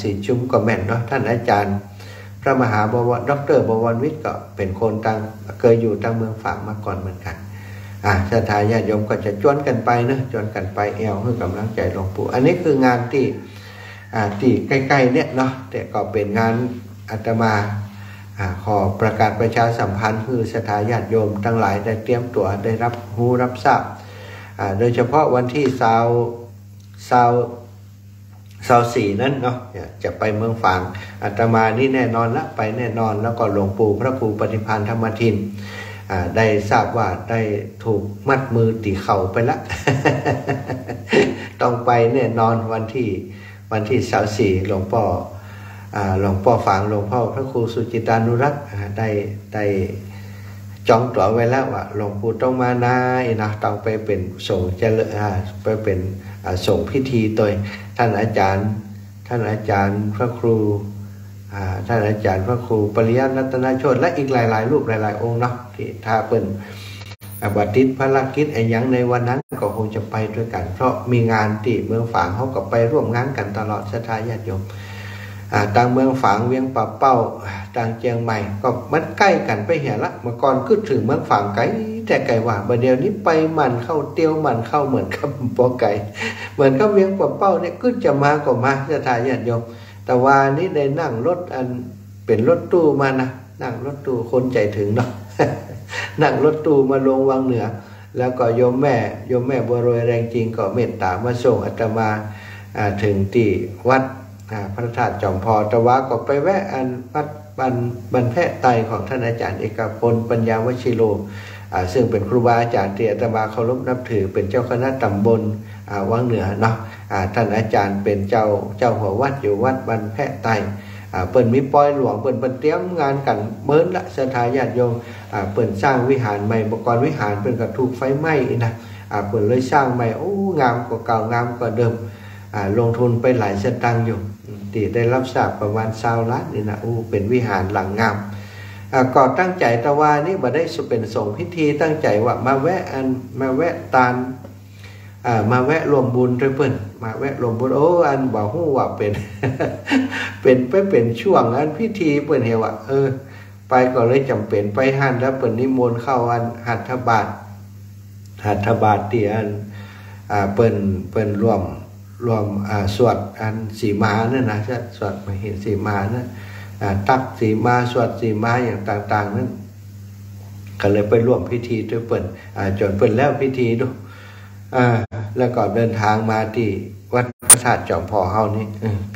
ศรีชุ่มก็แม่นเนาะท่านอาจารย์พระมหาบวรดรบวรวิทย์ก็เป็นคนตั้งเคยอยู่ตั้งเมืองฝังมาก่อนเหมือนกันศรัทธาญาติโยมก็จะชวนกันไปเนาะชวนกันไปแอวให้กำลังใจหลวงปู่อันนี้คืองานที่ใกล้ๆเนี่ยเนาะแต่ก็เป็นงานอาตมาขอประกาศประชาสัมพันธ์คือศรัทธาญาติโยมทั้งหลายได้เตรียมตัวได้รับรู้รับทราบโดยเฉพาะวันที่24นั้นเนาะจะไปเมืองฝางอาตมานี่แน่นอนละไปแน่นอนแล้วก็หลวงปู่พระครูปฏิภาณธรรมทินได้ทราบว่าได้ถูกมัดมือตีเข่าไปละ ต้องไปแน่นอนวันที่24หลวงพ่อฝางหลวงพ่อพระครูสุจิตานุรัตน์ได้จองตั๋วไว้แล้วว่าหลวงปู่ต้องมานานะต้องไปเป็นส่งเจริญไปเป็นส่งพิธีโดยท่านอาจารย์พระครูปริยัติรัตนโชติและอีกหลายรูปหลายองค์เนาะที่ถ้าเป็นบัดทิศภารกิจไอ้ยังในวันนั้นก็คงจะไปด้วยกันเพราะมีงานที่เมืองฝางเขาก็ไปร่วมงานกันตลอดศรัทธาญาติโยมต่างเมืองฝางเวียงป่าเป้าต่างเชียงใหม่ก็มันใกล้กันไปเหี่ยละเมื่อก่อนขึ้นถึงเมืองฝางไกลแต่ไกลว่าบัดเดี๋ยวนี้ไปมันเข้าเตี้ยวมันเข้าเหมือนกับปอไก่เหมือนกับเวียงป่าเป้าเนี่ยขึ้นจะมาก็มาศรัทธาญาติโยมแต่ว่านี้ได้นั่งรถอันเป็นรถตู้มานะนั่งรถตู้คนใจถึงเนาะนั่งรถตู้มาลงวังเหนือแล้วก็โยมแม่บัวรวยแรงจริงก็เมตตามาส่งอาตมาถึงที่วัดพระธาตุจอมพอตะวะก็ไปแวะอันวัดบรรแพะไตของท่านอาจารย์เอกพลปัญญาวชิโรซึ่งเป็นครูบาอาจารย์ที่อาตมาเคารพนับถือเป็นเจ้าคณะตำบลวังเหนือเนาะท่านอาจารย์เป็นเจ้าหัววัดอยู่วัดบรรแพะไตเปิดมิปอยหลวงเปิดเตรียมงานกันเมินละศรัทธาญาติโยมเปิดสร้างวิหารใหม่อุปกรณ์วิหารเป็นกระถูกไฟไหม้นะเปิดเลยสร้างใหม่โอ้งามกว่าเก่างามกว่าเดิมลงทุนไปหลายสตางค์อยู่ที่ได้รับทราบประมาณ20 ล้านนี่นะโอ้เป็นวิหารหลังงามก็ตั้งใจตะวันนี้มาได้สุเป็นส่งพิธีตั้งใจว่ามาแวะรวมบุญด้วยเพิ่นมาแวะรวมบุญโอ้อันบ่ฮู้ว่าเป็น เป็นช่วงอันพิธีเพิ่นเฮาว่าไปก็เลยจำเป็นไปหันแล้วเพิ่นนิมนต์เข้าอันหัตถบาตที่อันเพิ่นรวมสวดอันสีมาเนี่ยนะสวดมาเห็นสีมาเนี่ยตักสีมาสวดสีมาอย่างต่างๆนั้นก็เลยไปร่วมพิธีด้วยเปิดจนเปิดแล้วพิธีด้วยแล้วก็เดินทางมาที่วัดพระธาตุจอมพอเฮานี่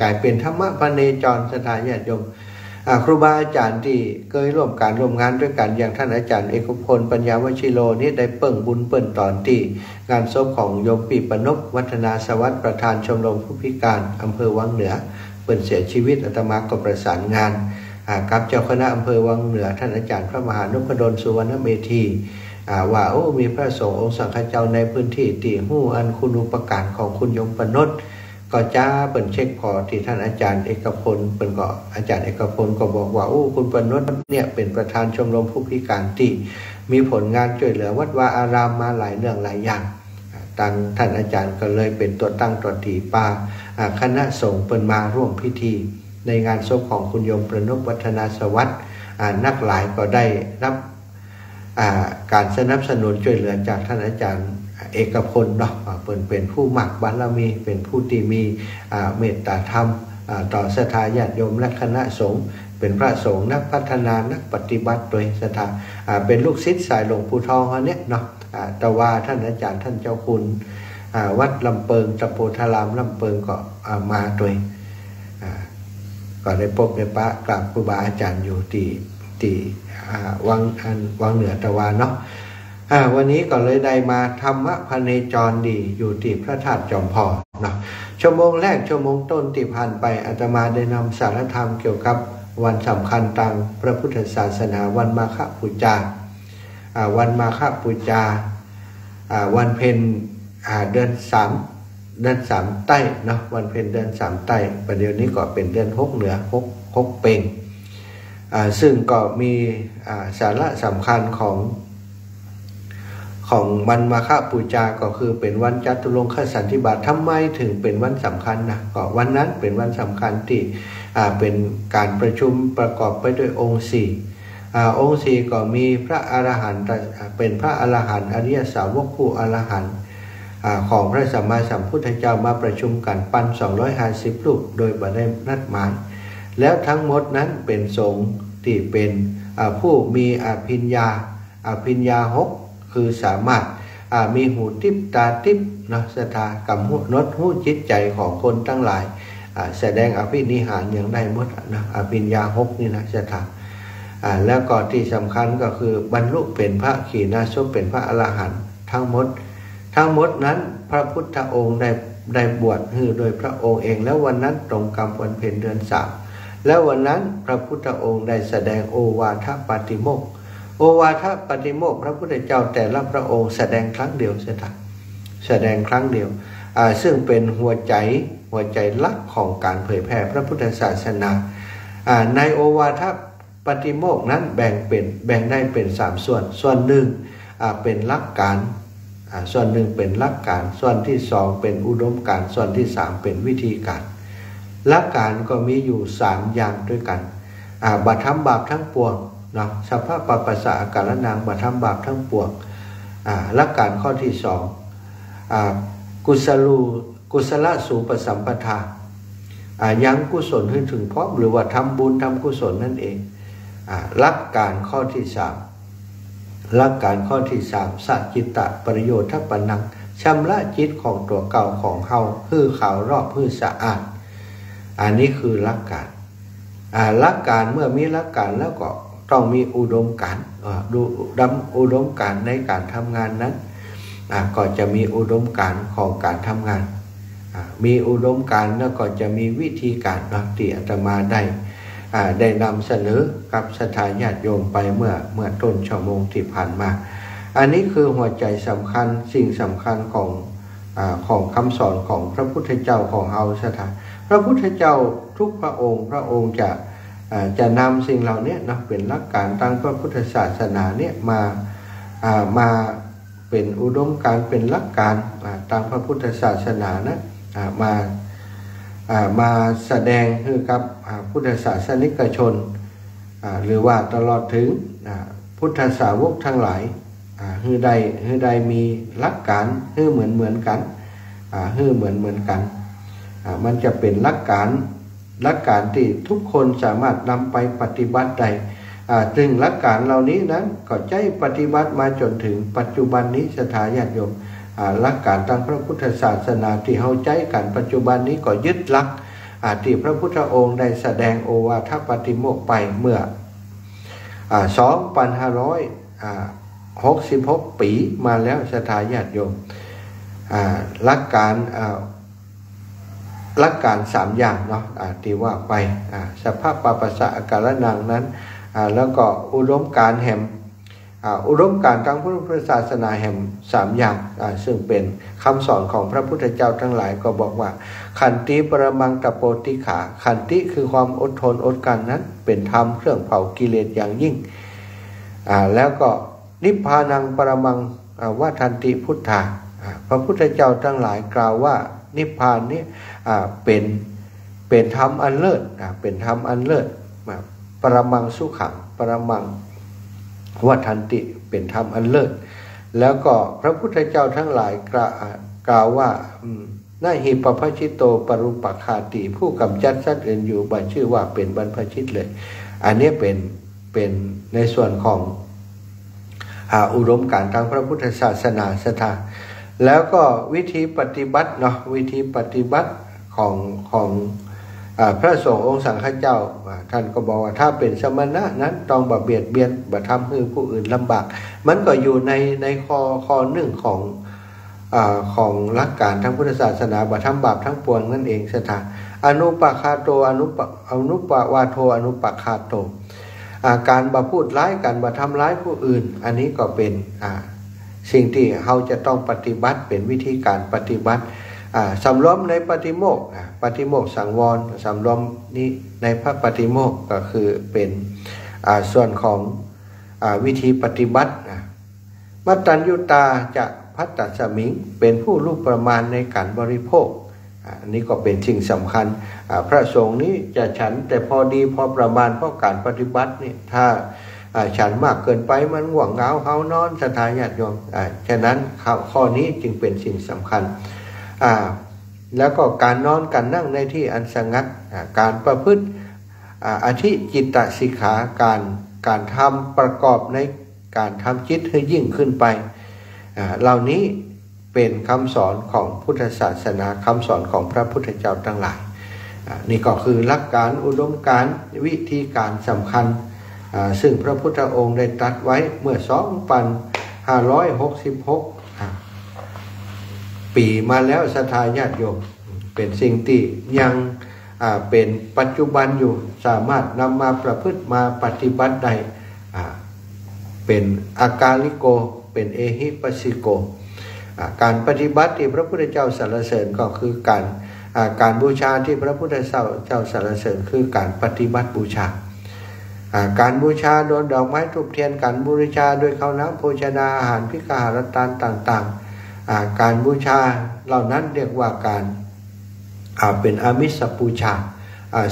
กลายเป็นธรรมะพเนจรสถานญาติโยมครูบาอาจารย์ที่เคยร่วมงานด้วยกันอย่างท่านอาจารย์เอกพลปัญญาวชิโรนี่ได้เปิ่งบุญเปิ่นตอนที่งานศพของโยมปีปนกวัฒนาสวัสดิ์ประธานชมรมผู้พิการอำเภอวังเหนือเปิ่นเสียชีวิตอาตมาก็ประสานงานกับเจ้าคณะอำเภอวังเหนือท่านอาจารย์พระมหานุพดลสุวรรณเมธีว่าโอ้มีพระสงฆ์องค์สังฆเจ้าในพื้นที่ตีหู้อันคุณูปการของคุณโยมปนก ก็จ้าเปิดเช็คพอที่ท่านอาจารย์เอกพลเปิดก็อาจารย์เอกพลก็บอกว่าโอ้คุณปนนท์เนี่ยเป็นประธานชมรมผู้พิการที่มีผลงานช่วยเหลือวัดวาอารามมาหลายเรื่องหลายอย่างตั้งท่านอาจารย์ก็เลยเป็นตัวตั้งตัวตีปาคณะสงฆ์เปิดมาร่วมพิธีในงานศพของคุณโยมประนมวัฒนาสวัสดิ์นักหลายก็ได้รับการสนับสนุนช่วยเหลือจากท่านอาจารย์เอกพลเนาะเป็นผู้หมักบารมีเป็นผู้ที่มีเมตตาธรรมต่อศรัทธาญาติโยมและคณะสงฆ์เป็นพระสงฆ์นักพัฒนานักปฏิบัติโดยศรัทธาเป็นลูกศิษย์สายหลวงปู่ทองเขาเนี่ยเนาะแต่ว่าท่านอาจารย์ท่านเจ้าคุณวัดลำเปิงตะโพธารามลำเปิงก็มาโดยก็ได้พบในพระกราบครูบาอาจารย์อยู่ที่วังเหนือตะวันเนาะวันนี้ก็เลยได้มาธรรมพเนจรดีอยู่ที่พระธาตุจอมพรเนาะชั่วโมงแรกชั่วโมงต้นที่ผ่านไปอาตมาได้นำสารธรรมเกี่ยวกับวันสำคัญทางพระพุทธศาสนาวันมาฆปูชาวันมาฆปูชาวันเพ็ญเดือนสามใต้เนาะวันเพ็ญเดือนสามใต้ประเดี๋ยวนี้ก็เป็นเดือนหกเหนือหกเป่งซึ่งก็มีสาระสำคัญของวันมาฆปูชาก็คือเป็นวันจตุรงคสันนิบาตทำไมถึงเป็นวันสำคัญนะก็วันนั้นเป็นวันสำคัญที่เป็นการประชุมประกอบไปด้วยองค์สี่ก็มีพระอรหันต์เป็นพระอรหันต์อริยสาวกผู้อรหันต์ของพระสัมมาสัมพุทธเจ้ามาประชุมกันปัน250รูปโดยบ่ได้นัดหมายแล้วทั้งหมดนั้นเป็นสงฆ์ที่เป็นผู้มีอภิญญาหกคือสามารถมีหูทิพตาทิพนะสถากับหูนดหูจิตใจของคนทั้งหลายแสดงอภินิหารอย่างได้หมดนะอภิญญาหกนี่นะสถาแล้วก็ที่สำคัญก็คือบรรลุเป็นพระขีณาสพเป็นพระอรหันต์ทั้งหมดนั้นพระพุทธองค์ได้บวชโดยพระองค์เองแล้ววันนั้นตรงกับวันเพ็ญเดือนสามแล้ววันนั้นพระพุทธองค์ได้แสดงโอวาทปาติโมกข์พระพุทธเจ้าแต่ละพระองค์แสดงครั้งเดียวซึ่งเป็นหัวใจหลักของการเผยแผ่พระพุทธศาสนาในโอวาทปาติโมกข์นั้นแบ่งได้เป็นสามส่วนหนึ่งเป็นหลักการส่วนที่สองเป็นอุดมการส่วนที่สามเป็นวิธีการหลักการก็มีอยู่สามอย่างด้วยกันบัตรทำบาปทั้งปวงเนาะสัพพะปปัสสะอาการนางบัตรทำบาปทั้งปวงหลักการข้อที่สองกุศลสูปสัมปทายังกุศลให้ถึงพร้อมหรือว่าทำบุญทำกุศลนั่นเองหลักการข้อที่สามสัจจิตะประโยชน์ทัพปนังชำระจิตของตัวเก่าของเฮาพื้นขาวรอบพื้นสะอาดอันนี้คือหลักการหลักการเมื่อมีหลักการแล้วก็ต้องมีอุดมการดูดำอุดมการในการทำงานนั้นก็จะมีอุดมการของการทำงานมีอุดมการแล้วก็จะมีวิธีการที่อาตมาได้นำเสนอกับศรัทธาญาติโยมไปเมื่อต้นชั่วโมงที่ผ่านมาอันนี้คือหัวใจสำคัญสิ่งสำคัญของคำสอนของพระพุทธเจ้าของเราศรัทธาพระพุทธเจ้าทุกพระองค์จะนำสิ่งเหล่านี้นะเป็นหลักการตั้งพระพุทธศาสนาเนี่ยมาเป็นอุดมการเป็นหลักการตั้งพระพุทธศาสนานะมาแสดงให้กับพุทธศาสนิกชนหรือว่าตลอดถึงพุทธสาวกทั้งหลายให้ได้มีหลักการให้เหมือนกันให้เหมือนกันมันจะเป็นหลักการที่ทุกคนสามารถนำไปปฏิบัติได้ถึงหลักการเหล่านี้นั้นก็ใช้ปฏิบัติมาจนถึงปัจจุบันนี้ศรัทธาญาติโยมหลักการทางพระพุทธศาสนาที่เข้าใจกันปัจจุบันนี้ก็ยึดหลักที่พระพุทธองค์ได้แสดงโอวาทปาติโมกข์ไปเมื่อ 2,566 ปีมาแล้วศรัทธาญาติโยมหลักการสามอย่างเนาะที่ว่าไปสภาพปปัสสะอาการนางนั้นแล้วก็อุดมการแห่ง อุดมการณ์ทางพุทธศาสนาแห่งสามอย่างซึ่งเป็นคำสอนของพระพุทธเจ้าทั้งหลายก็บอกว่าขันติปรมังตโปติขาขันติคือความอดทนอดกลั้นนั้นเป็นธรรมเครื่องเผากิเลสอย่างยิ่งแล้วก็นิพพานังปรมังวทันติพุทธาพระพุทธเจ้าทั้งหลายกล่าวว่านิพพานนี้เป็นธรรมอันเลิศเป็นธรรมอันเลิศปรมังสุขังปรมังวทันติเป็นธรรมอันเลิศแล้วก็พระพุทธเจ้าทั้งหลายกล่าวว่านาหิปภชิโตปรุปคาติผู้กำจัดสัตว์อื่นอยู่บัดชื่อว่าเป็นบรรพชิตเลยอันนี้เป็นในส่วนของอุดมการณ์ทางพระพุทธศาสนาสถาแล้วก็วิธีปฏิบัติเนาะวิธีปฏิบัติของพระสงฆ์องค์สังฆเจ้าท่านก็บอกว่าถ้าเป็นสมณะนั้นต้องบ่เบียดเบียนบ่ทำให้ผู้อื่นลำบากมันก็อยู่ในข้อหนึ่งของหลักการทางพุทธศาสนาบ่ทำบาปทั้งปวงนั่นเองสถาอนุปคาโตอนุปวาโทอนุปคาโตการบ่พูดร้ายการบ่ทำร้ายผู้อื่นอันนี้ก็เป็นสิ่งที่เราจะต้องปฏิบัติเป็นวิธีการปฏิบัติสำรวมในปฏิโมกข์สังวรสำรวมนี้ในพระปฏิโมกข์ก็คือเป็นส่วนของวิธีปฏิบัติมัตตัญญูตาจะภัตตสมิงเป็นผู้รู้ประมาณในการบริโภคอันนี้ก็เป็นสิ่งสำคัญพระสงฆ์นี้จะฉันแต่พอดีพอประมาณเพราะการปฏิบัตินี่ถ้าฉันมากเกินไปมันง่วงเหงาเฮานอนสถานญาติโยมฉะนั้นข้อนี้จึงเป็นสิ่งสำคัญแล้วก็การนอนการนั่งในที่อันสงัดการประพฤติอธิจิตตสิกขาการทำประกอบในการทำจิตให้ยิ่งขึ้นไปเหล่านี้เป็นคำสอนของพุทธศาสนาคำสอนของพระพุทธเจ้าทั้งหลายนี่ก็คือหลักการอุดมการณ์วิธีการสำคัญซึ่งพระพุทธองค์ได้ตรัสไว้เมื่อ 2566 ปีมาแล้วศรัทธาญาติโยมเป็นสิ่งที่ยังเป็นปัจจุบันอยู่สามารถนำมาประพฤติมาปฏิบัติได้เป็นอากาลิโกเป็นเอหิปัสสิโกการปฏิบัติที่พระพุทธเจ้าสรรเสริญก็คือการบูชาที่พระพุทธเจ้าสรรเสริญคือการปฏิบัติบูชาการบูชาโดนดอกไม้ธูปเทียนการบูชาโดยข้าวน้ำโภชนาอาหารภิกขาหารทานต่างๆการบูชาเหล่านั้นเรียกว่าการเป็นอามิสบูชา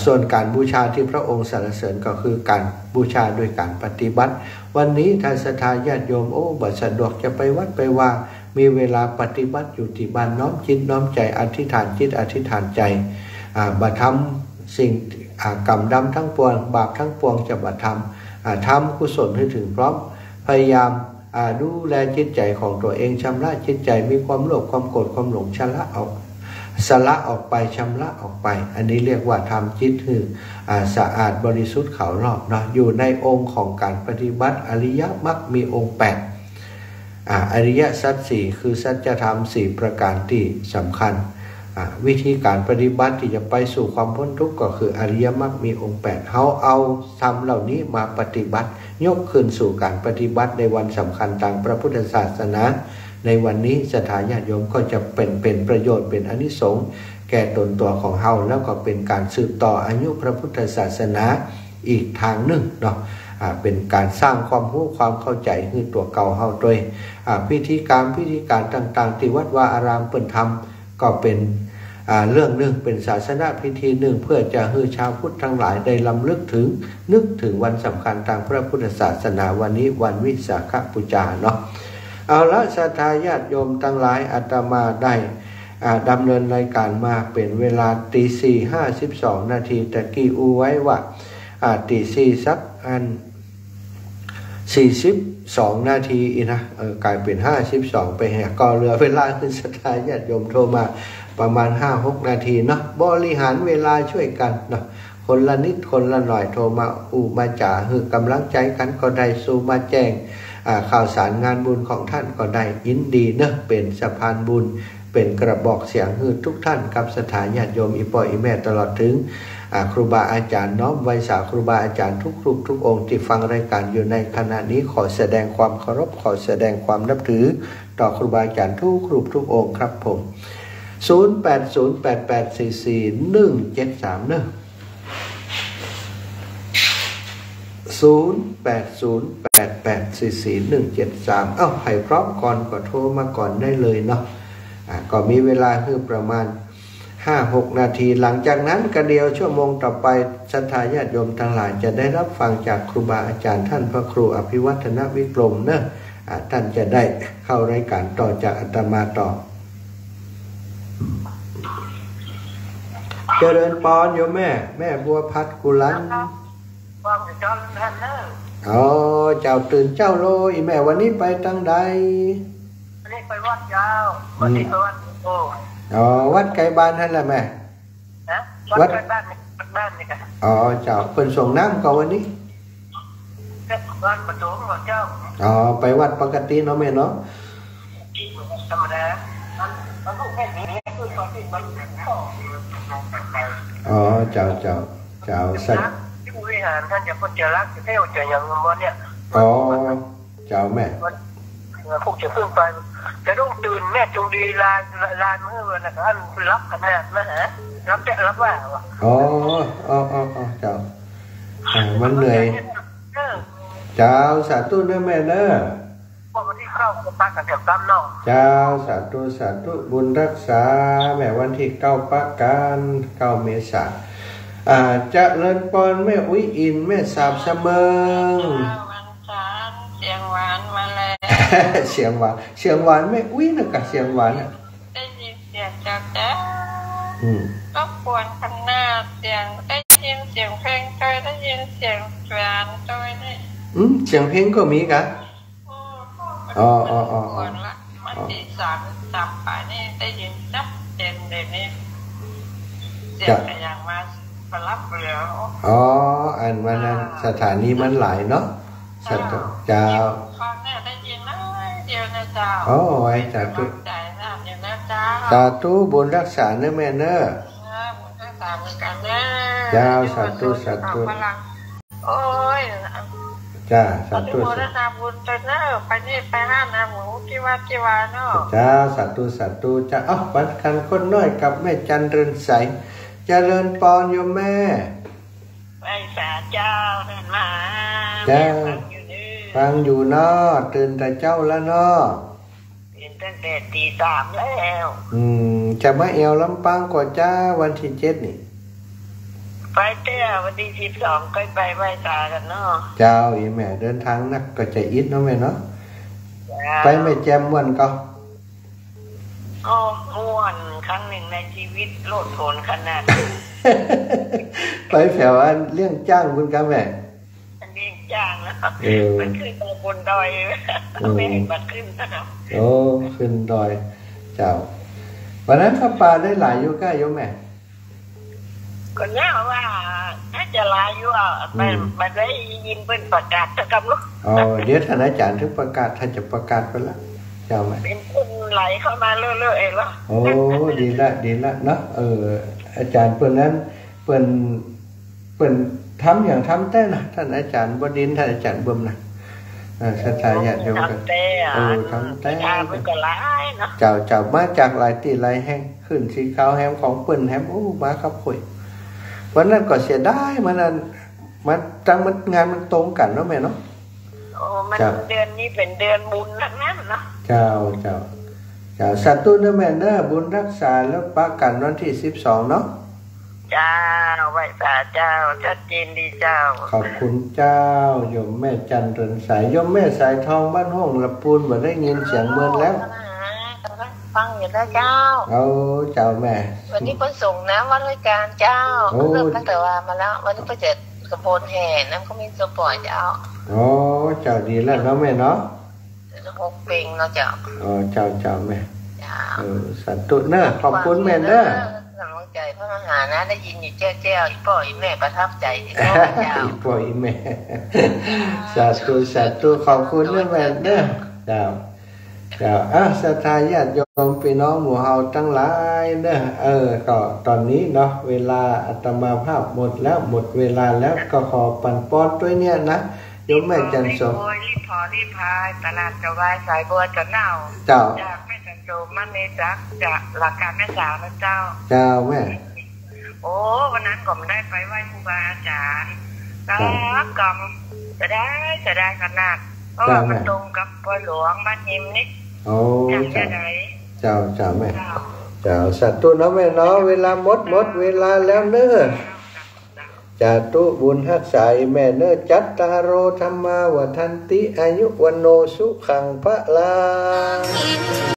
ส่วนการบูชาที่พระองค์สรรเสริญก็คือการบูชาโดยการปฏิบัติวันนี้ท่านศรัทธาญาติโยมโอ้บ่สะดวกจะไปวัดไปว่ามีเวลาปฏิบัติอยู่ที่บ้านน้อมจิตน้อมใจอธิษฐานจิตอธิษฐานใจบ่ทำสิ่งกรรมดำทั้งปวงบาปทั้งปวงจะบัตรทำกุศลให้ถึงพร้อมพยายามดูแลจิตใจของตัวเองชำระจิตใจมีความโลภความโกรธความหลงชำระออกชำระออกไปอันนี้เรียกว่าทำจิตให้สะอาดบริสุทธิ์เขารอบเนาะอยู่ในองค์ของการปฏิบัติอริยมรรคมีองค์8อริยสัจสี่คือสัจธรรมสี่ประการที่สำคัญวิธีการปฏิบัติที่จะไปสู่ความพ้นทุกข์ก็คืออริยมรรคมีองค์8เขาเอาธรรมเหล่านี้มาปฏิบัติยกขึ้นสู่การปฏิบัติในวันสำคัญทางพระพุทธศาสนาในวันนี้ศรัทธาญาติโยมก็จะเป็นประโยชน์เป็นอานิสงส์แก่ตนตัวของเฮาแล้วก็เป็นการสืบต่ออายุพระพุทธศาสนาอีกทางหนึ่งเนาะเป็นการสร้างความรู้ความเข้าใจให้ตัวเก่าเฮาด้วยพิธีการต่างๆที่วัดวาอารามเปิดทำก็เป็นเรื่องหนึ่งเป็นศาสนาพิธีหนึ่งเพื่อจะให้ชาวพุทธทั้งหลายได้ลำลึกถึงนึกถึงวันสำคัญทางพระพุทธศาสนาวันนี้วันวิสาขบูชาเนาะเอาละศรัทธาญาติโยมทั้งหลายอาตมาได้ดำเนินรายการมาเป็นเวลา 04:52 นาทีตะกี้อูไว้ว่าตี 4สักอัน42นาทีนะกลายเป็น52ไปแหกก็เหลือเวลาขึ้นศรัทธาญาติโยมโทรมาประมาณ 5-6 นาทีเนาะบริหารเวลาช่วยกันเนาะคนละนิดคนละหน่อยโทรมามาจ่าหือกำลังใจกันก็ได้สู่มาแจ้งข่าวสารงานบุญของท่านก็ได้ยินดีเนาะเป็นสะพานบุญเป็นกระบอกเสียงหือทุกท่านกับศรัทธาญาติโยมอีพ่ออีแม่ตลอดถึง ครูบาอาจารย์น้อมไว้สาครูบาอาจารย์ทุกรูปทุกองค์ที่ฟังรายการอยู่ในขณะนี้ขอแสดงความเคารพขอแสดงความนับถือต่อครูบาอาจารย์ทุกรูปทุกองค์ครับผม0808844173 เนอะ0808844173เอ้าใครพร้อมก่อนก็โทรมาก่อนได้เลยเนาะก็มีเวลาคือประมาณ 5-6 นาทีหลังจากนั้นกระเดียวชั่วโมงต่อไปศรัทธาญาติโยมทั้งหลายจะได้รับฟังจากครูบาอาจารย์ท่านพระครูอภิวัฒนวิกรมเนอะท่านจะได้เข้ารายการต่อจากอาตมาต่อเจริญปอนโยมแม่บัวพัดกุลันว่าจะจอนแทนเนอร์อ๋อเจ้าตื่นเจ้าโลอีแม่วันนี้ไปตั้งใดวันนี้ไปวัดยาววันนี้ไปวัดโอ้อ๋อวัดไกลบ้านนั่นแหละแม่นะวัดไกลบ้านนี่ค่ะอ๋อเจ้าเพิ่นส่งน้ำก่อนวันนี้วัดประตูวัดเจ้าอ๋อไปวัดปกติเนาะแม่เนาะธรรมดามันก็แค่นี้คือตอนที่มันอ๋อเจ้าใส่วิหารท่านจะคนจะรักจะเที่ยวจะอย่างวันเนี่ยอ๋อเจ้าแม่พวกจะเพิ่งไปจะต้องตื่นแม่จงดีลานเมื่อวันนั้นท่านรับขนาดนะฮะรับแต่รับว่าวะอ๋อเจ้ามันเหนื่อยเจ้าสาธุนะแม่เนอะวันที่เข้าก็ปักกันแถบตามนอกเจ้าสาธุบุญรักษาแม่วันที่9ปักกัน9 เมษายนจะเลินปอนแม่อุ้ยอินแม่สาบเสมอเสียงหวานมาเลยเสียงหวานแม่อุ้ยนะกะเสียงหวานอ่ะได้ยินเสียงจากแจ๊ก็ปวดข้างหน้าเสียงได้ยินเสียงเพลงโดยได้ยินเสียงหวานโดยได้เสียงเพลงก็มีกะอ๋อมันตี3ป่านี่ได้ยินนับเต็มเลยนี่เสียงอย่างมารับเรืออ๋ออันวันนั้นสถานีมันหลายเนาะเจ้าข้อแน่ได้ยินนะเดียวนะเจ้าโอ้ยสาธุสาธุบุญรักษาเนื้อแม่เนอะบุญรักษาเหมือนกันเนอะเจ้าสาธุโอ้ยจ้าสาธุบุญรักษาบุญเตเนอไปนี่ไปห้ามนะหมูที่ว่าเนาะเจ้าสาธุจ้าอ๋อวันกันคนน้อยกับแม่จันเรือนใสเจริญปอนโยมแม่ไปสาเจ้านั่นมาแม่ฟังอยู่นอตื่นแต่เจ้าแล้วนอตื่นตั้งแต่ตี 3แล้วจะมาเอวลำปางกว่าเจ้าวันที่7นี่ไปเจ้าวันที่12ก็ไปไหว้สากันนอเจ้าอีแม่เดินทางนักก็จะอิดน้องแม่เนาะไปไม่แจมวันก็ก็อ้วนครั้งหนึ่งในชีวิตโลดโผนขนาดไปแถวเรื่องจ้างคุณครับแม่เรื่องจ้างนะมันขึ้นตะบนดอยไม่เห็นบัดขึ้นนะครับโอ้ขึ้นดอยเจ้าวันนั้นข้าปลาได้หลายอยู่ใกล้ยมแม่ก็แน่ว่าน่าจะหลายอยู่อ่ะมันได้ยินเป็นประกาศตะกำลุกอ๋อเดี๋ยวท่านอาจารย์ถึงประกาศท่านจะประกาศไปแล้วเจ้าแม่เป็นคนไหลเข้ามาเรื่อยๆเองละโอ้ดีละเนาะอาจารย์เปิ้นนั้นเปิ้นทำอย่างทำแต่นะท่านอาจารย์บดินท่านอาจารย์เบิ่มนะศรัทธาญาติโยมกันทำแต่มันก็หลายเนาะเจ้ามาจากหลายตีหลายแห่งขึ้นสีขาวแฮมของเปิ้นแฮมโอ้มาครับคุยวันนั้นก็เสียดายมันจังมันงานมันตรงกันเนาะแม่เนาะโอ้มันเดือนนี้เป็นเดือนบุญทั้งนั้นเนาะเจ้าสาธุเนอะแม่เนอะบุญรักษาแล้วประกันวันที่12เนาะเจ้าไหว้พระเจ้าชัดเจนดีเจ้าขอบคุณเจ้าโยมแม่จันทร์เรือนใสโยมแม่สายทองบ้านห้องละปูนบ่ได้ยินเสียงเมินแล้วฟังอยู่แล้วเจ้าเจ้าแม่วันนี้ก็ส่งน้ำวัดรายการเจ้าเริ่มตั้งแต่ว่ามาแล้ววันนี้ก็จะกระโปรงแห่น้ำก็มีตัวปล่อยเจ้าเจ้าดีแล้วเนาะแม่เนาะพกเปงเราจะเจ้าแม่สันตุเนอขอบคุณแม่เนอสำลังใจพระมหานะได้ยินอยู่เจ้าอีป่ออีแม่ประทับใจอีป่ออีแม่สันตุขอบคุณเนอแม่เนอเจ้า กล่าวอ้าศรัทธาญาติโยมพี่น้องหมู่เฮาทั้งหลายเด้อก็ตอนนี้เนาะเวลาอาตมาภาพหมดแล้วหมดเวลาแล้วก็ขอปันปอนด้วยเนี่ยนะโยมแม่จันโสรีพอรีพายตลาดกระวายสายบัวจะเน่าเจ้าจากแม่จันโสมันเนจักจากหลักการแม่สาวนะเจ้าเจ้าแม่โอ้วันนั้นก็ไม่ได้ไปไหว้ครูบาอาจารย์แล้วก็จะได้ขนาดเพราะว่ามันตรงกับพ่อหลวงบ้านยิมนี่โอ้เจ้าเจ้าเจ้าแม่เจ้าสัตว์ตัวน้องแม่น้องเวลาหมดเวลาแล้วเนื้อจตุบุญฮักษาแม่เนื้อจัตตาโรธรรมาวทันติอายุวันโนสุขังพระลา